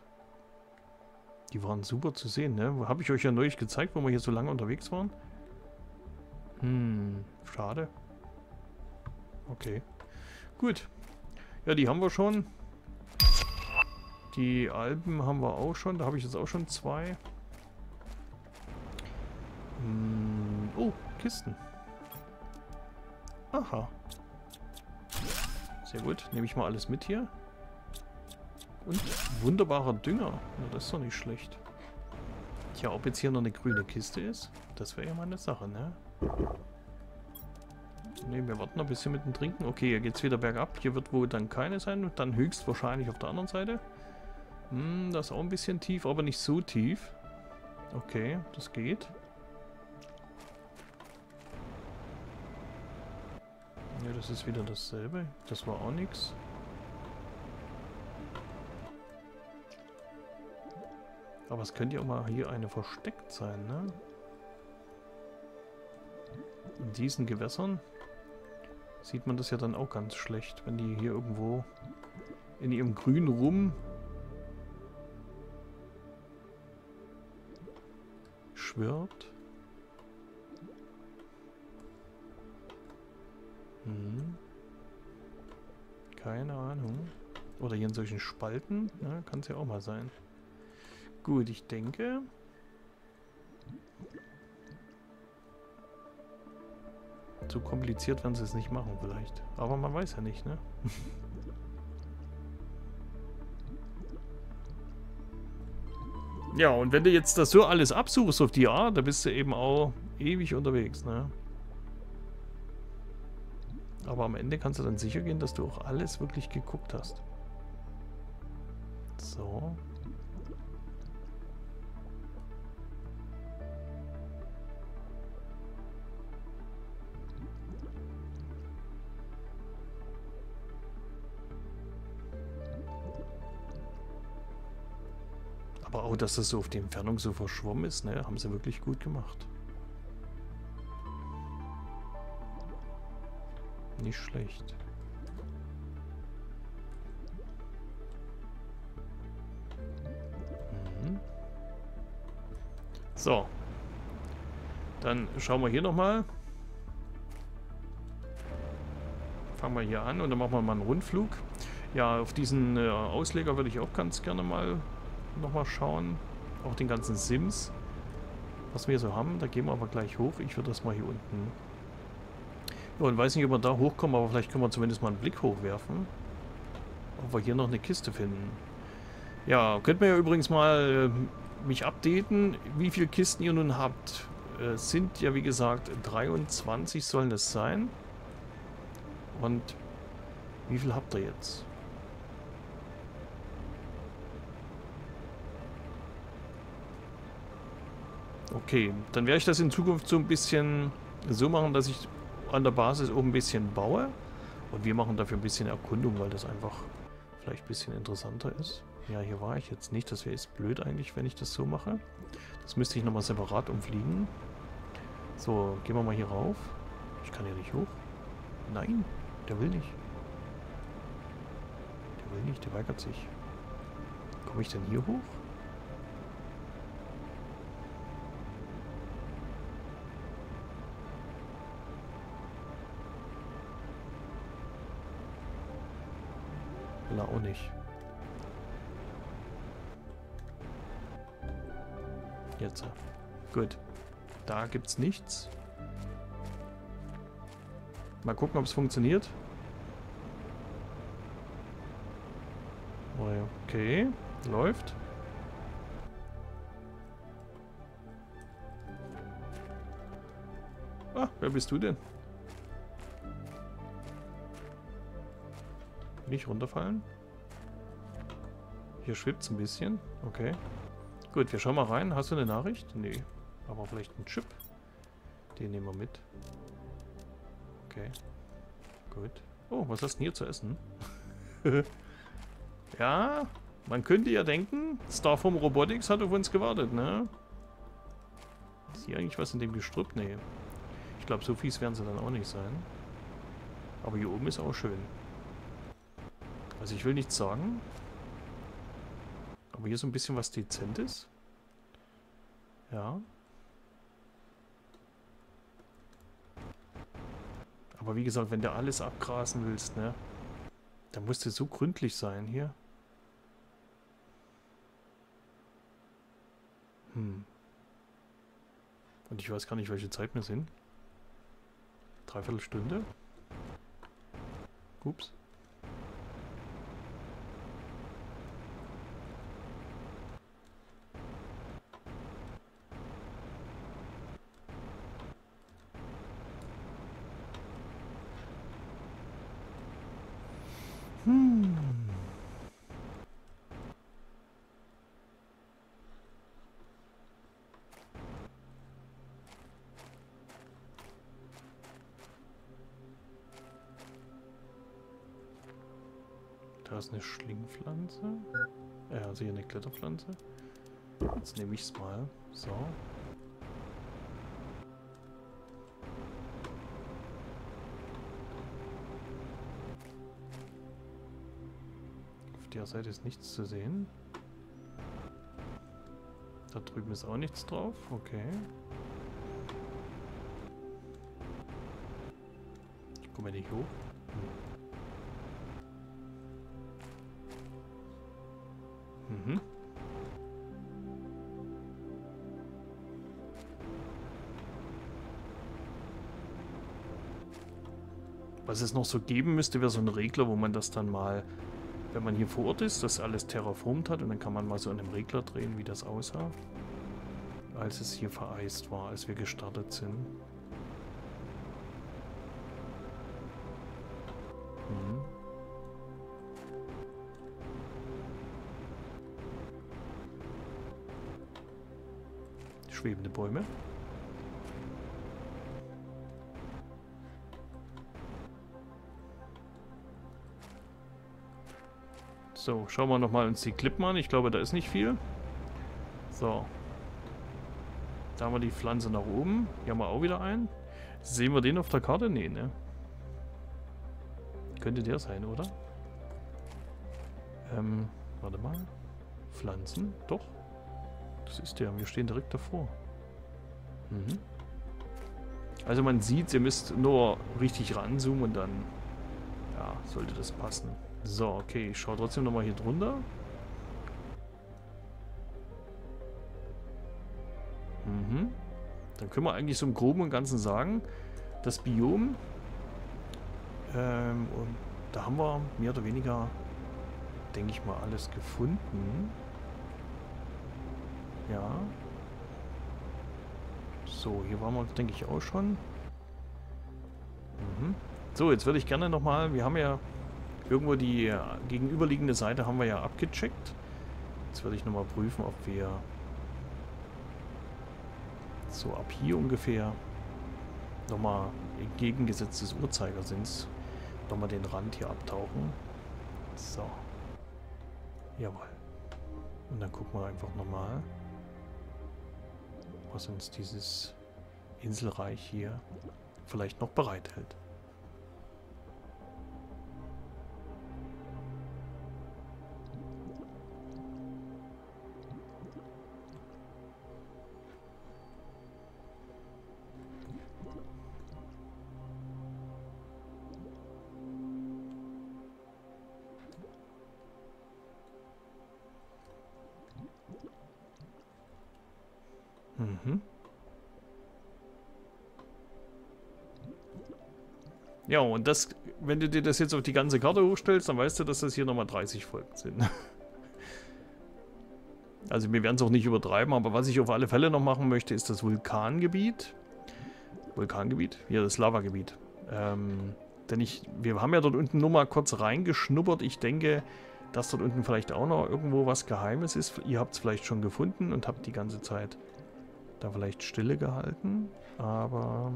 Die waren super zu sehen, ne? Habe ich euch ja neulich gezeigt, wo wir hier so lange unterwegs waren? Hm, schade. Okay. Gut. Ja, die haben wir schon. Die Alpen haben wir auch schon. Da habe ich jetzt auch schon zwei. Hm, oh, Kisten. Aha. Sehr gut. Nehme ich mal alles mit hier. Und wunderbarer Dünger. Na, das ist doch nicht schlecht. Tja, ob jetzt hier noch eine grüne Kiste ist, das wäre ja mal eine Sache, ne? Ne, wir warten ein bisschen mit dem Trinken. Okay, hier geht's wieder bergab. Hier wird wohl dann keine sein. Und dann höchstwahrscheinlich auf der anderen Seite. Hm, das ist auch ein bisschen tief, aber nicht so tief. Okay, das geht. Ja, das ist wieder dasselbe. Das war auch nichts. Aber es könnte ja auch mal hier eine versteckt sein, ne? In diesen Gewässern sieht man das ja dann auch ganz schlecht, wenn die hier irgendwo in ihrem Grün rum schwirrt. Hm. Keine Ahnung. Oder hier in solchen Spalten, ne? Kann es ja auch mal sein. Gut, ich denke... Zu kompliziert werden sie es nicht machen vielleicht. Aber man weiß ja nicht, ne? Ja, und wenn du jetzt das so alles absuchst auf die Art, da bist du eben auch ewig unterwegs, ne? Aber am Ende kannst du dann sicher gehen, dass du auch alles wirklich geguckt hast. So... Oh, dass das so auf die Entfernung so verschwommen ist, ne? Haben sie wirklich gut gemacht. Nicht schlecht. Mhm. So. Dann schauen wir hier nochmal. Fangen wir hier an und dann machen wir mal einen Rundflug. Ja, auf diesen äh, Ausleger würde ich auch ganz gerne mal nochmal schauen, auch den ganzen Sims, was wir so haben. Da gehen wir aber gleich hoch. Ich würde das mal hier unten. Ja, und weiß nicht, ob wir da hochkommen, aber vielleicht können wir zumindest mal einen Blick hochwerfen, ob wir hier noch eine Kiste finden. Ja, könnt mir ja übrigens mal äh, mich updaten, wie viele Kisten ihr nun habt. Äh, sind ja, wie gesagt, dreiundzwanzig sollen es sein. Und wie viel habt ihr jetzt? Okay, dann werde ich das in Zukunft so ein bisschen so machen, dass ich an der Basis oben ein bisschen baue. Und wir machen dafür ein bisschen Erkundung, weil das einfach vielleicht ein bisschen interessanter ist. Ja, hier war ich jetzt nicht. Das wäre jetzt blöd eigentlich, wenn ich das so mache. Das müsste ich nochmal separat umfliegen. So, gehen wir mal hier rauf. Ich kann hier nicht hoch. Nein, der will nicht. Der will nicht, der weigert sich. Komme ich denn hier hoch? Auch nicht. Jetzt. Gut. Da gibt's nichts. Mal gucken, ob es funktioniert. Okay. Läuft. Ah, wer bist du denn? Nicht runterfallen. Hier schwebt es ein bisschen. Okay. Gut, wir schauen mal rein. Hast du eine Nachricht? Nee. Aber vielleicht ein Chip. Den nehmen wir mit. Okay. Gut. Oh, was hast du denn hier zu essen? Ja, man könnte ja denken, Starform Robotics hat auf uns gewartet, ne? Ist hier eigentlich was in dem Gestrüpp? Nee. Ich glaube, so fies werden sie dann auch nicht sein. Aber hier oben ist auch schön. Also ich will nichts sagen, aber hier so ein bisschen was Dezentes. Ja. Aber wie gesagt, wenn du alles abgrasen willst, ne, Da musst du so gründlich sein hier. Hm. Und ich weiß gar nicht, welche Zeit wir sind. Dreiviertel Stunde. Ups. Hm. Da ist eine Schlingpflanze. Äh, also hier eine Kletterpflanze. Jetzt nehme ich es mal. So. Auf der Seite ist nichts zu sehen. Da drüben ist auch nichts drauf. Okay. Ich komme nicht hoch. Hm. Mhm. Was es noch so geben müsste, wäre so ein Regler, wo man das dann mal, wenn man hier vor Ort ist, das alles terraformt hat, und dann kann man mal so an dem Regler drehen, wie das aussah, als es hier vereist war, als wir gestartet sind. Hm. Schwebende Bäume. So, schauen wir nochmal uns die Klippen an. Ich glaube, da ist nicht viel. So. Da haben wir die Pflanze nach oben. Hier haben wir auch wieder einen. Sehen wir den auf der Karte? Nee, ne? Könnte der sein, oder? Ähm, warte mal. Pflanzen? Doch. Das ist der. Wir stehen direkt davor. Mhm. Also man sieht, ihr müsst nur richtig ranzoomen und dann, ja, sollte das passen. So, okay, ich schaue trotzdem nochmal hier drunter. Mhm. Dann können wir eigentlich so im Groben und Ganzen sagen, das Biom, ähm, und da haben wir mehr oder weniger, denke ich mal, alles gefunden. Ja. So, hier waren wir, denke ich, auch schon. Mhm. So, jetzt würde ich gerne nochmal, wir haben ja irgendwo die gegenüberliegende Seite haben wir ja abgecheckt. Jetzt werde ich nochmal prüfen, ob wir so ab hier ungefähr nochmal entgegengesetzt des Uhrzeigersinns nochmal den Rand hier abtauchen. So. Jawohl. Und dann gucken wir einfach nochmal, was uns dieses Inselreich hier vielleicht noch bereithält. Ja, und das, wenn du dir das jetzt auf die ganze Karte hochstellst, dann weißt du, dass das hier nochmal dreißig Folgen sind. Also wir werden es auch nicht übertreiben, aber was ich auf alle Fälle noch machen möchte, ist das Vulkangebiet. Vulkangebiet? Ja, das Lavagebiet. Ähm, denn ich, wir haben ja dort unten nur mal kurz reingeschnuppert. Ich denke, dass dort unten vielleicht auch noch irgendwo was Geheimes ist. Ihr habt es vielleicht schon gefunden und habt die ganze Zeit da vielleicht Stille gehalten. Aber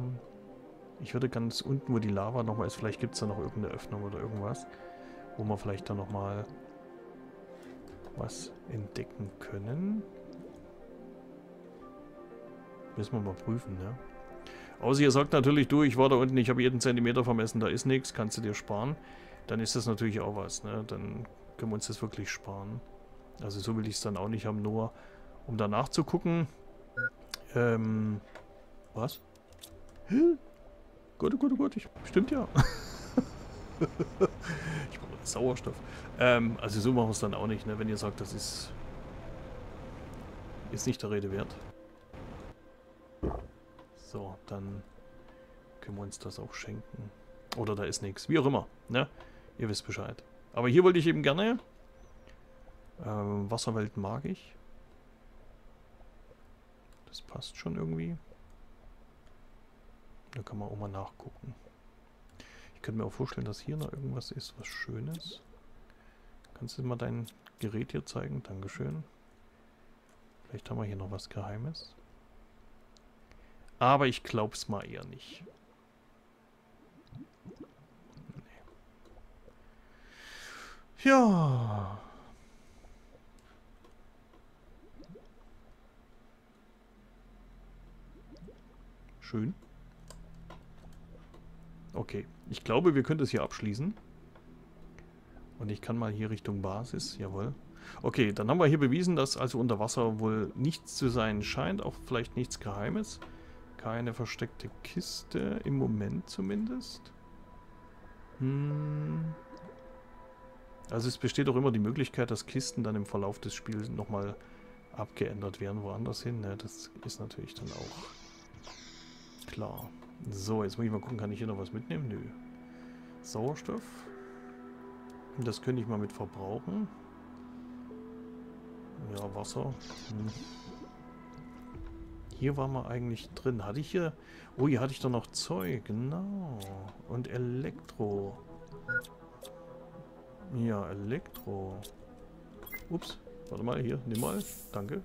ich würde ganz unten, wo die Lava nochmal ist, vielleicht gibt es da noch irgendeine Öffnung oder irgendwas, wo wir vielleicht da nochmal was entdecken können. Müssen wir mal prüfen, ne? Außer ihr sagt natürlich, du, ich war da unten, ich habe jeden Zentimeter vermessen, da ist nichts, kannst du dir sparen. Dann ist das natürlich auch was, ne? Dann können wir uns das wirklich sparen. Also so will ich es dann auch nicht haben, nur um danach zu gucken. Ähm, was? Hä? Gut, gut, gut, ich, stimmt ja. Ich brauche Sauerstoff. Ähm, also so machen wir es dann auch nicht, ne? Wenn ihr sagt, das ist jetzt nicht der Rede wert. So, dann können wir uns das auch schenken. Oder da ist nichts. Wie auch immer, ne? Ihr wisst Bescheid. Aber hier wollte ich eben gerne. Ähm, Wasserwelten mag ich. Das passt schon irgendwie. Da kann man auch mal nachgucken. Ich könnte mir auch vorstellen, dass hier noch irgendwas ist, was Schönes. Kannst du mal dein Gerät hier zeigen? Dankeschön. Vielleicht haben wir hier noch was Geheimes. Aber ich glaube es mal eher nicht. Nee. Ja. Schön. Okay, ich glaube, wir können das hier abschließen. Und ich kann mal hier Richtung Basis, jawohl. Okay, dann haben wir hier bewiesen, dass also unter Wasser wohl nichts zu sein scheint, auch vielleicht nichts Geheimes. Keine versteckte Kiste, im Moment zumindest. Hm. Also es besteht auch immer die Möglichkeit, dass Kisten dann im Verlauf des Spiels nochmal abgeändert werden, woanders hin. Ne? Das ist natürlich dann auch klar. So, jetzt muss ich mal gucken, kann ich hier noch was mitnehmen? Nö. Sauerstoff. Das könnte ich mal mit verbrauchen. Ja, Wasser. Hm. Hier war man eigentlich drin. Hatte ich hier... Oh, hier hatte ich doch noch Zeug. Genau. Und Elektro. Ja, Elektro. Ups. Warte mal, hier. Nimm mal. Danke.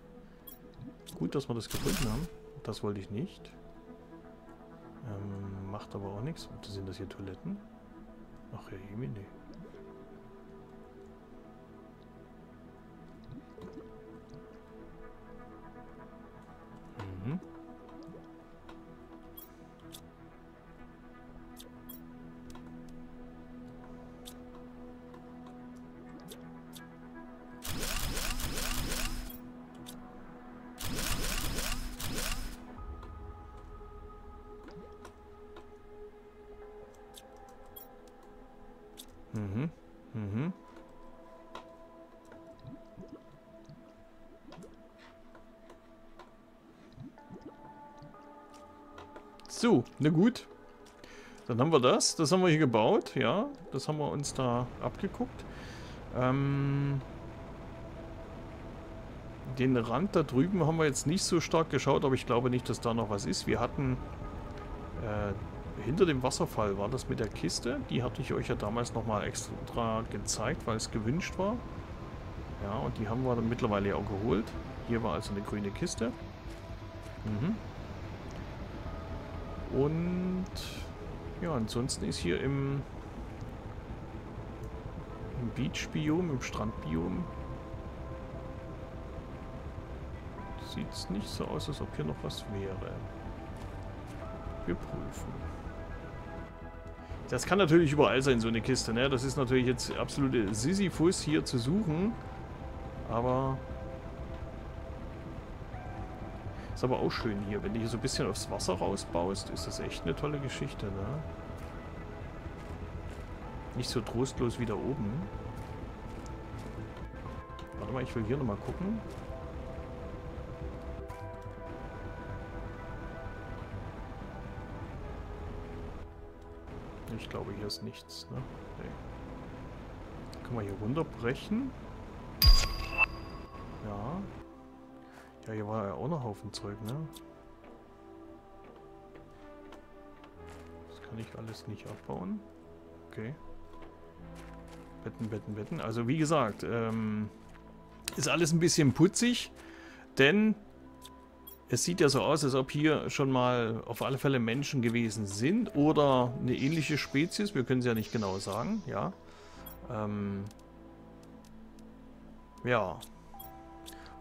Gut, dass wir das gefunden haben. Das wollte ich nicht. Ähm, macht aber auch nichts. Sind das hier Toiletten? Ach ja, irgendwie nicht. Mhm. Mhm, mhm. So, na gut. Dann haben wir das. Das haben wir hier gebaut. Ja, das haben wir uns da abgeguckt. Ähm, den Rand da drüben haben wir jetzt nicht so stark geschaut, aber ich glaube nicht, dass da noch was ist. Wir hatten... Äh, hinter dem Wasserfall war das mit der Kiste. Die hatte ich euch ja damals nochmal extra gezeigt, weil es gewünscht war. Ja, und die haben wir dann mittlerweile auch geholt. Hier war also eine grüne Kiste. Mhm. Und ja, ansonsten ist hier im, im Beach-Biom, im Strand-Biom sieht es nicht so aus, als ob hier noch was wäre. Wir prüfen. Das kann natürlich überall sein, so eine Kiste, ne? Das ist natürlich jetzt absolute Sisyphus hier zu suchen. Aber... Ist aber auch schön hier. Wenn du hier so ein bisschen aufs Wasser rausbaust, ist das echt eine tolle Geschichte, ne? Nicht so trostlos wie da oben. Warte mal, ich will hier nochmal gucken. Ich glaube, hier ist nichts, ne? Nee. Können wir hier runterbrechen? Ja. Ja, hier war ja auch noch ein Haufen Zeug, ne? Das kann ich alles nicht abbauen. Okay. Betten, Betten, Betten. Also wie gesagt, ähm, ist alles ein bisschen putzig, denn... Es sieht ja so aus, als ob hier schon mal auf alle Fälle Menschen gewesen sind oder eine ähnliche Spezies. Wir können es ja nicht genau sagen, ja. Ähm ja.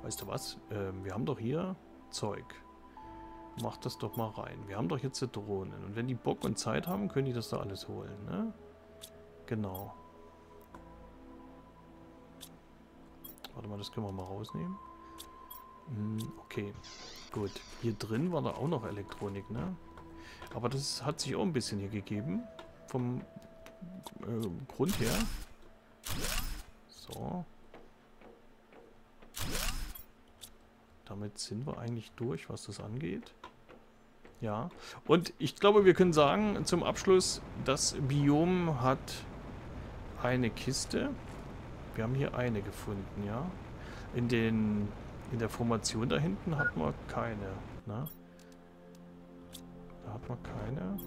Weißt du was? Ähm, wir haben doch hier Zeug. Mach das doch mal rein. Wir haben doch jetzt die Drohnen. Und wenn die Bock und Zeit haben, können die das da alles holen, ne? Genau. Warte mal, das können wir mal rausnehmen. Okay, gut. Hier drin war da auch noch Elektronik, ne? Aber das hat sich auch ein bisschen hier gegeben. Vom äh, Grund her. So. Damit sind wir eigentlich durch, was das angeht. Ja, und ich glaube, wir können sagen, zum Abschluss, das Biom hat eine Kiste. Wir haben hier eine gefunden, ja. In den, in der Formation da hinten hat man keine, ne? Da hat man keine.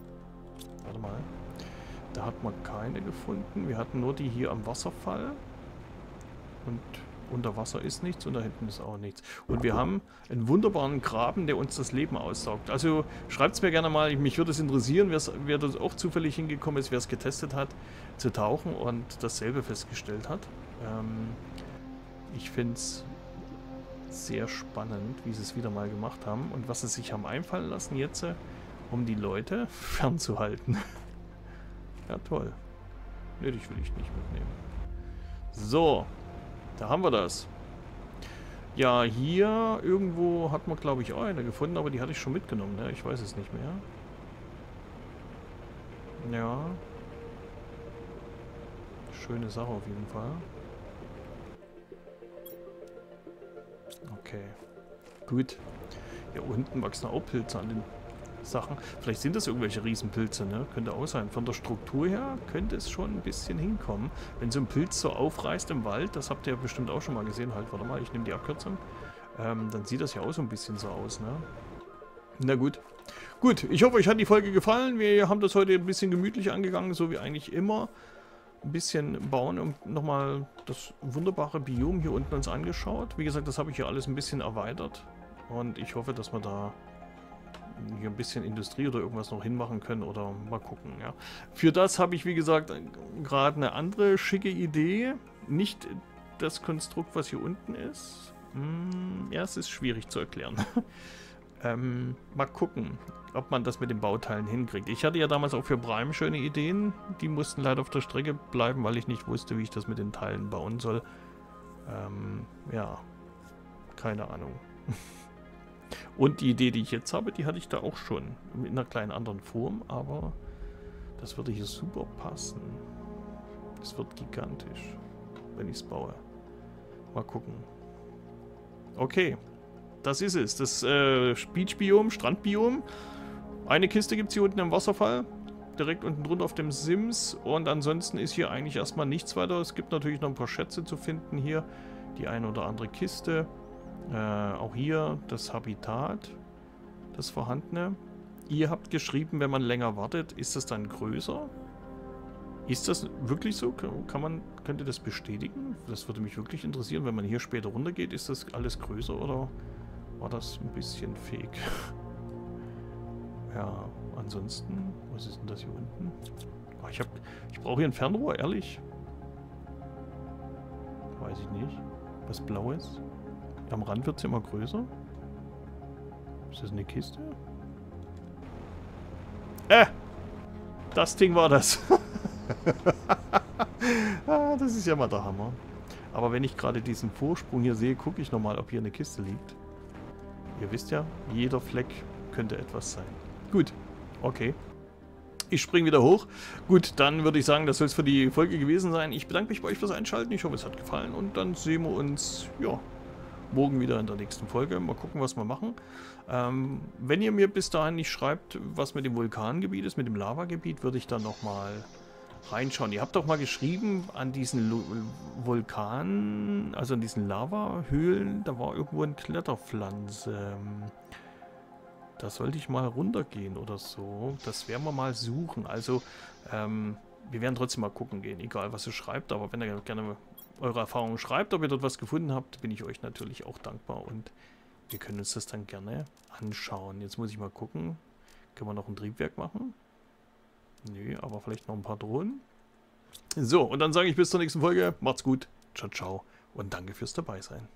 Warte mal. Da hat man keine gefunden. Wir hatten nur die hier am Wasserfall. Und unter Wasser ist nichts und da hinten ist auch nichts. Und wir haben einen wunderbaren Graben, der uns das Leben aussaugt. Also schreibt es mir gerne mal, mich würde es interessieren, wer das auch zufällig hingekommen ist, wer es getestet hat, zu tauchen und dasselbe festgestellt hat. Ähm, ich finde es sehr spannend, wie sie es wieder mal gemacht haben und was sie sich haben einfallen lassen jetzt, um die Leute fernzuhalten. Ja, toll. Ne, dich will ich nicht mitnehmen. So. Da haben wir das. Ja, hier irgendwo hat man, glaube ich, auch eine gefunden, aber die hatte ich schon mitgenommen, ne? Ich weiß es nicht mehr. Ja. Schöne Sache auf jeden Fall. Okay. Gut. Hier unten wachsen auch Pilze an den Sachen. Vielleicht sind das irgendwelche Riesenpilze, ne? Könnte auch sein. Von der Struktur her könnte es schon ein bisschen hinkommen. Wenn so ein Pilz so aufreißt im Wald, das habt ihr ja bestimmt auch schon mal gesehen. Halt, warte mal, ich nehme die Abkürzung. Ähm, dann sieht das ja auch so ein bisschen so aus, ne? Na gut. Gut, ich hoffe, euch hat die Folge gefallen. Wir haben das heute ein bisschen gemütlich angegangen, so wie eigentlich immer. Ein bisschen bauen und nochmal das wunderbare Biom hier unten uns angeschaut. Wie gesagt, das habe ich hier alles ein bisschen erweitert. Und ich hoffe, dass wir da hier ein bisschen Industrie oder irgendwas noch hinmachen können oder mal gucken, ja. Für das habe ich, wie gesagt, gerade eine andere schicke Idee. Nicht das Konstrukt, was hier unten ist. Hm, ja, es ist schwierig zu erklären. ähm, mal gucken, ob man das mit den Bauteilen hinkriegt. Ich hatte ja damals auch für Prime schöne Ideen. Die mussten leider auf der Strecke bleiben, weil ich nicht wusste, wie ich das mit den Teilen bauen soll. Ähm, ja, keine Ahnung. Und die Idee, die ich jetzt habe, die hatte ich da auch schon. In einer kleinen anderen Form, aber das würde hier super passen. Das wird gigantisch, wenn ich es baue. Mal gucken. Okay, das ist es. Das äh, Beachbiom, Strandbiom. Eine Kiste gibt es hier unten am Wasserfall. Direkt unten drunter auf dem Sims. Und ansonsten ist hier eigentlich erstmal nichts weiter. Es gibt natürlich noch ein paar Schätze zu finden hier. Die eine oder andere Kiste. Äh, auch hier das Habitat, das vorhandene. Ihr habt geschrieben, wenn man länger wartet, ist das dann größer? Ist das wirklich so? Kann man, könnt ihr das bestätigen? Das würde mich wirklich interessieren, wenn man hier später runtergeht, ist das alles größer oder war das ein bisschen fake? Ja, ansonsten, was ist denn das hier unten? Oh, ich hab, ich brauche hier ein Fernrohr, ehrlich. Weiß ich nicht. Was Blaues? Am Rand wird es immer größer. Ist das eine Kiste? Äh! Das Ding war das. Ah, das ist ja mal der Hammer. Aber wenn ich gerade diesen Vorsprung hier sehe, gucke ich nochmal, ob hier eine Kiste liegt. Ihr wisst ja, jeder Fleck könnte etwas sein. Gut, okay. Ich springe wieder hoch. Gut, dann würde ich sagen, das soll es für die Folge gewesen sein. Ich bedanke mich bei euch fürs Einschalten. Ich hoffe, es hat gefallen. Und dann sehen wir uns, ja, morgen wieder in der nächsten Folge. Mal gucken, was wir machen. Ähm, wenn ihr mir bis dahin nicht schreibt, was mit dem Vulkangebiet ist, mit dem Lavagebiet, würde ich dann nochmal reinschauen. Ihr habt doch mal geschrieben, an diesen Vulkanen, also an diesen Lavahöhlen, da war irgendwo ein Kletterpflanz. Ähm, da sollte ich mal runtergehen oder so. Das werden wir mal suchen. Also, ähm, wir werden trotzdem mal gucken gehen, egal was ihr schreibt, aber wenn ihr gerne eure Erfahrungen schreibt, ob ihr dort was gefunden habt, bin ich euch natürlich auch dankbar und wir können uns das dann gerne anschauen. Jetzt muss ich mal gucken, können wir noch ein Triebwerk machen? Nö, aber vielleicht noch ein paar Drohnen. So, und dann sage ich bis zur nächsten Folge. Macht's gut, ciao, ciao und danke fürs Dabeisein.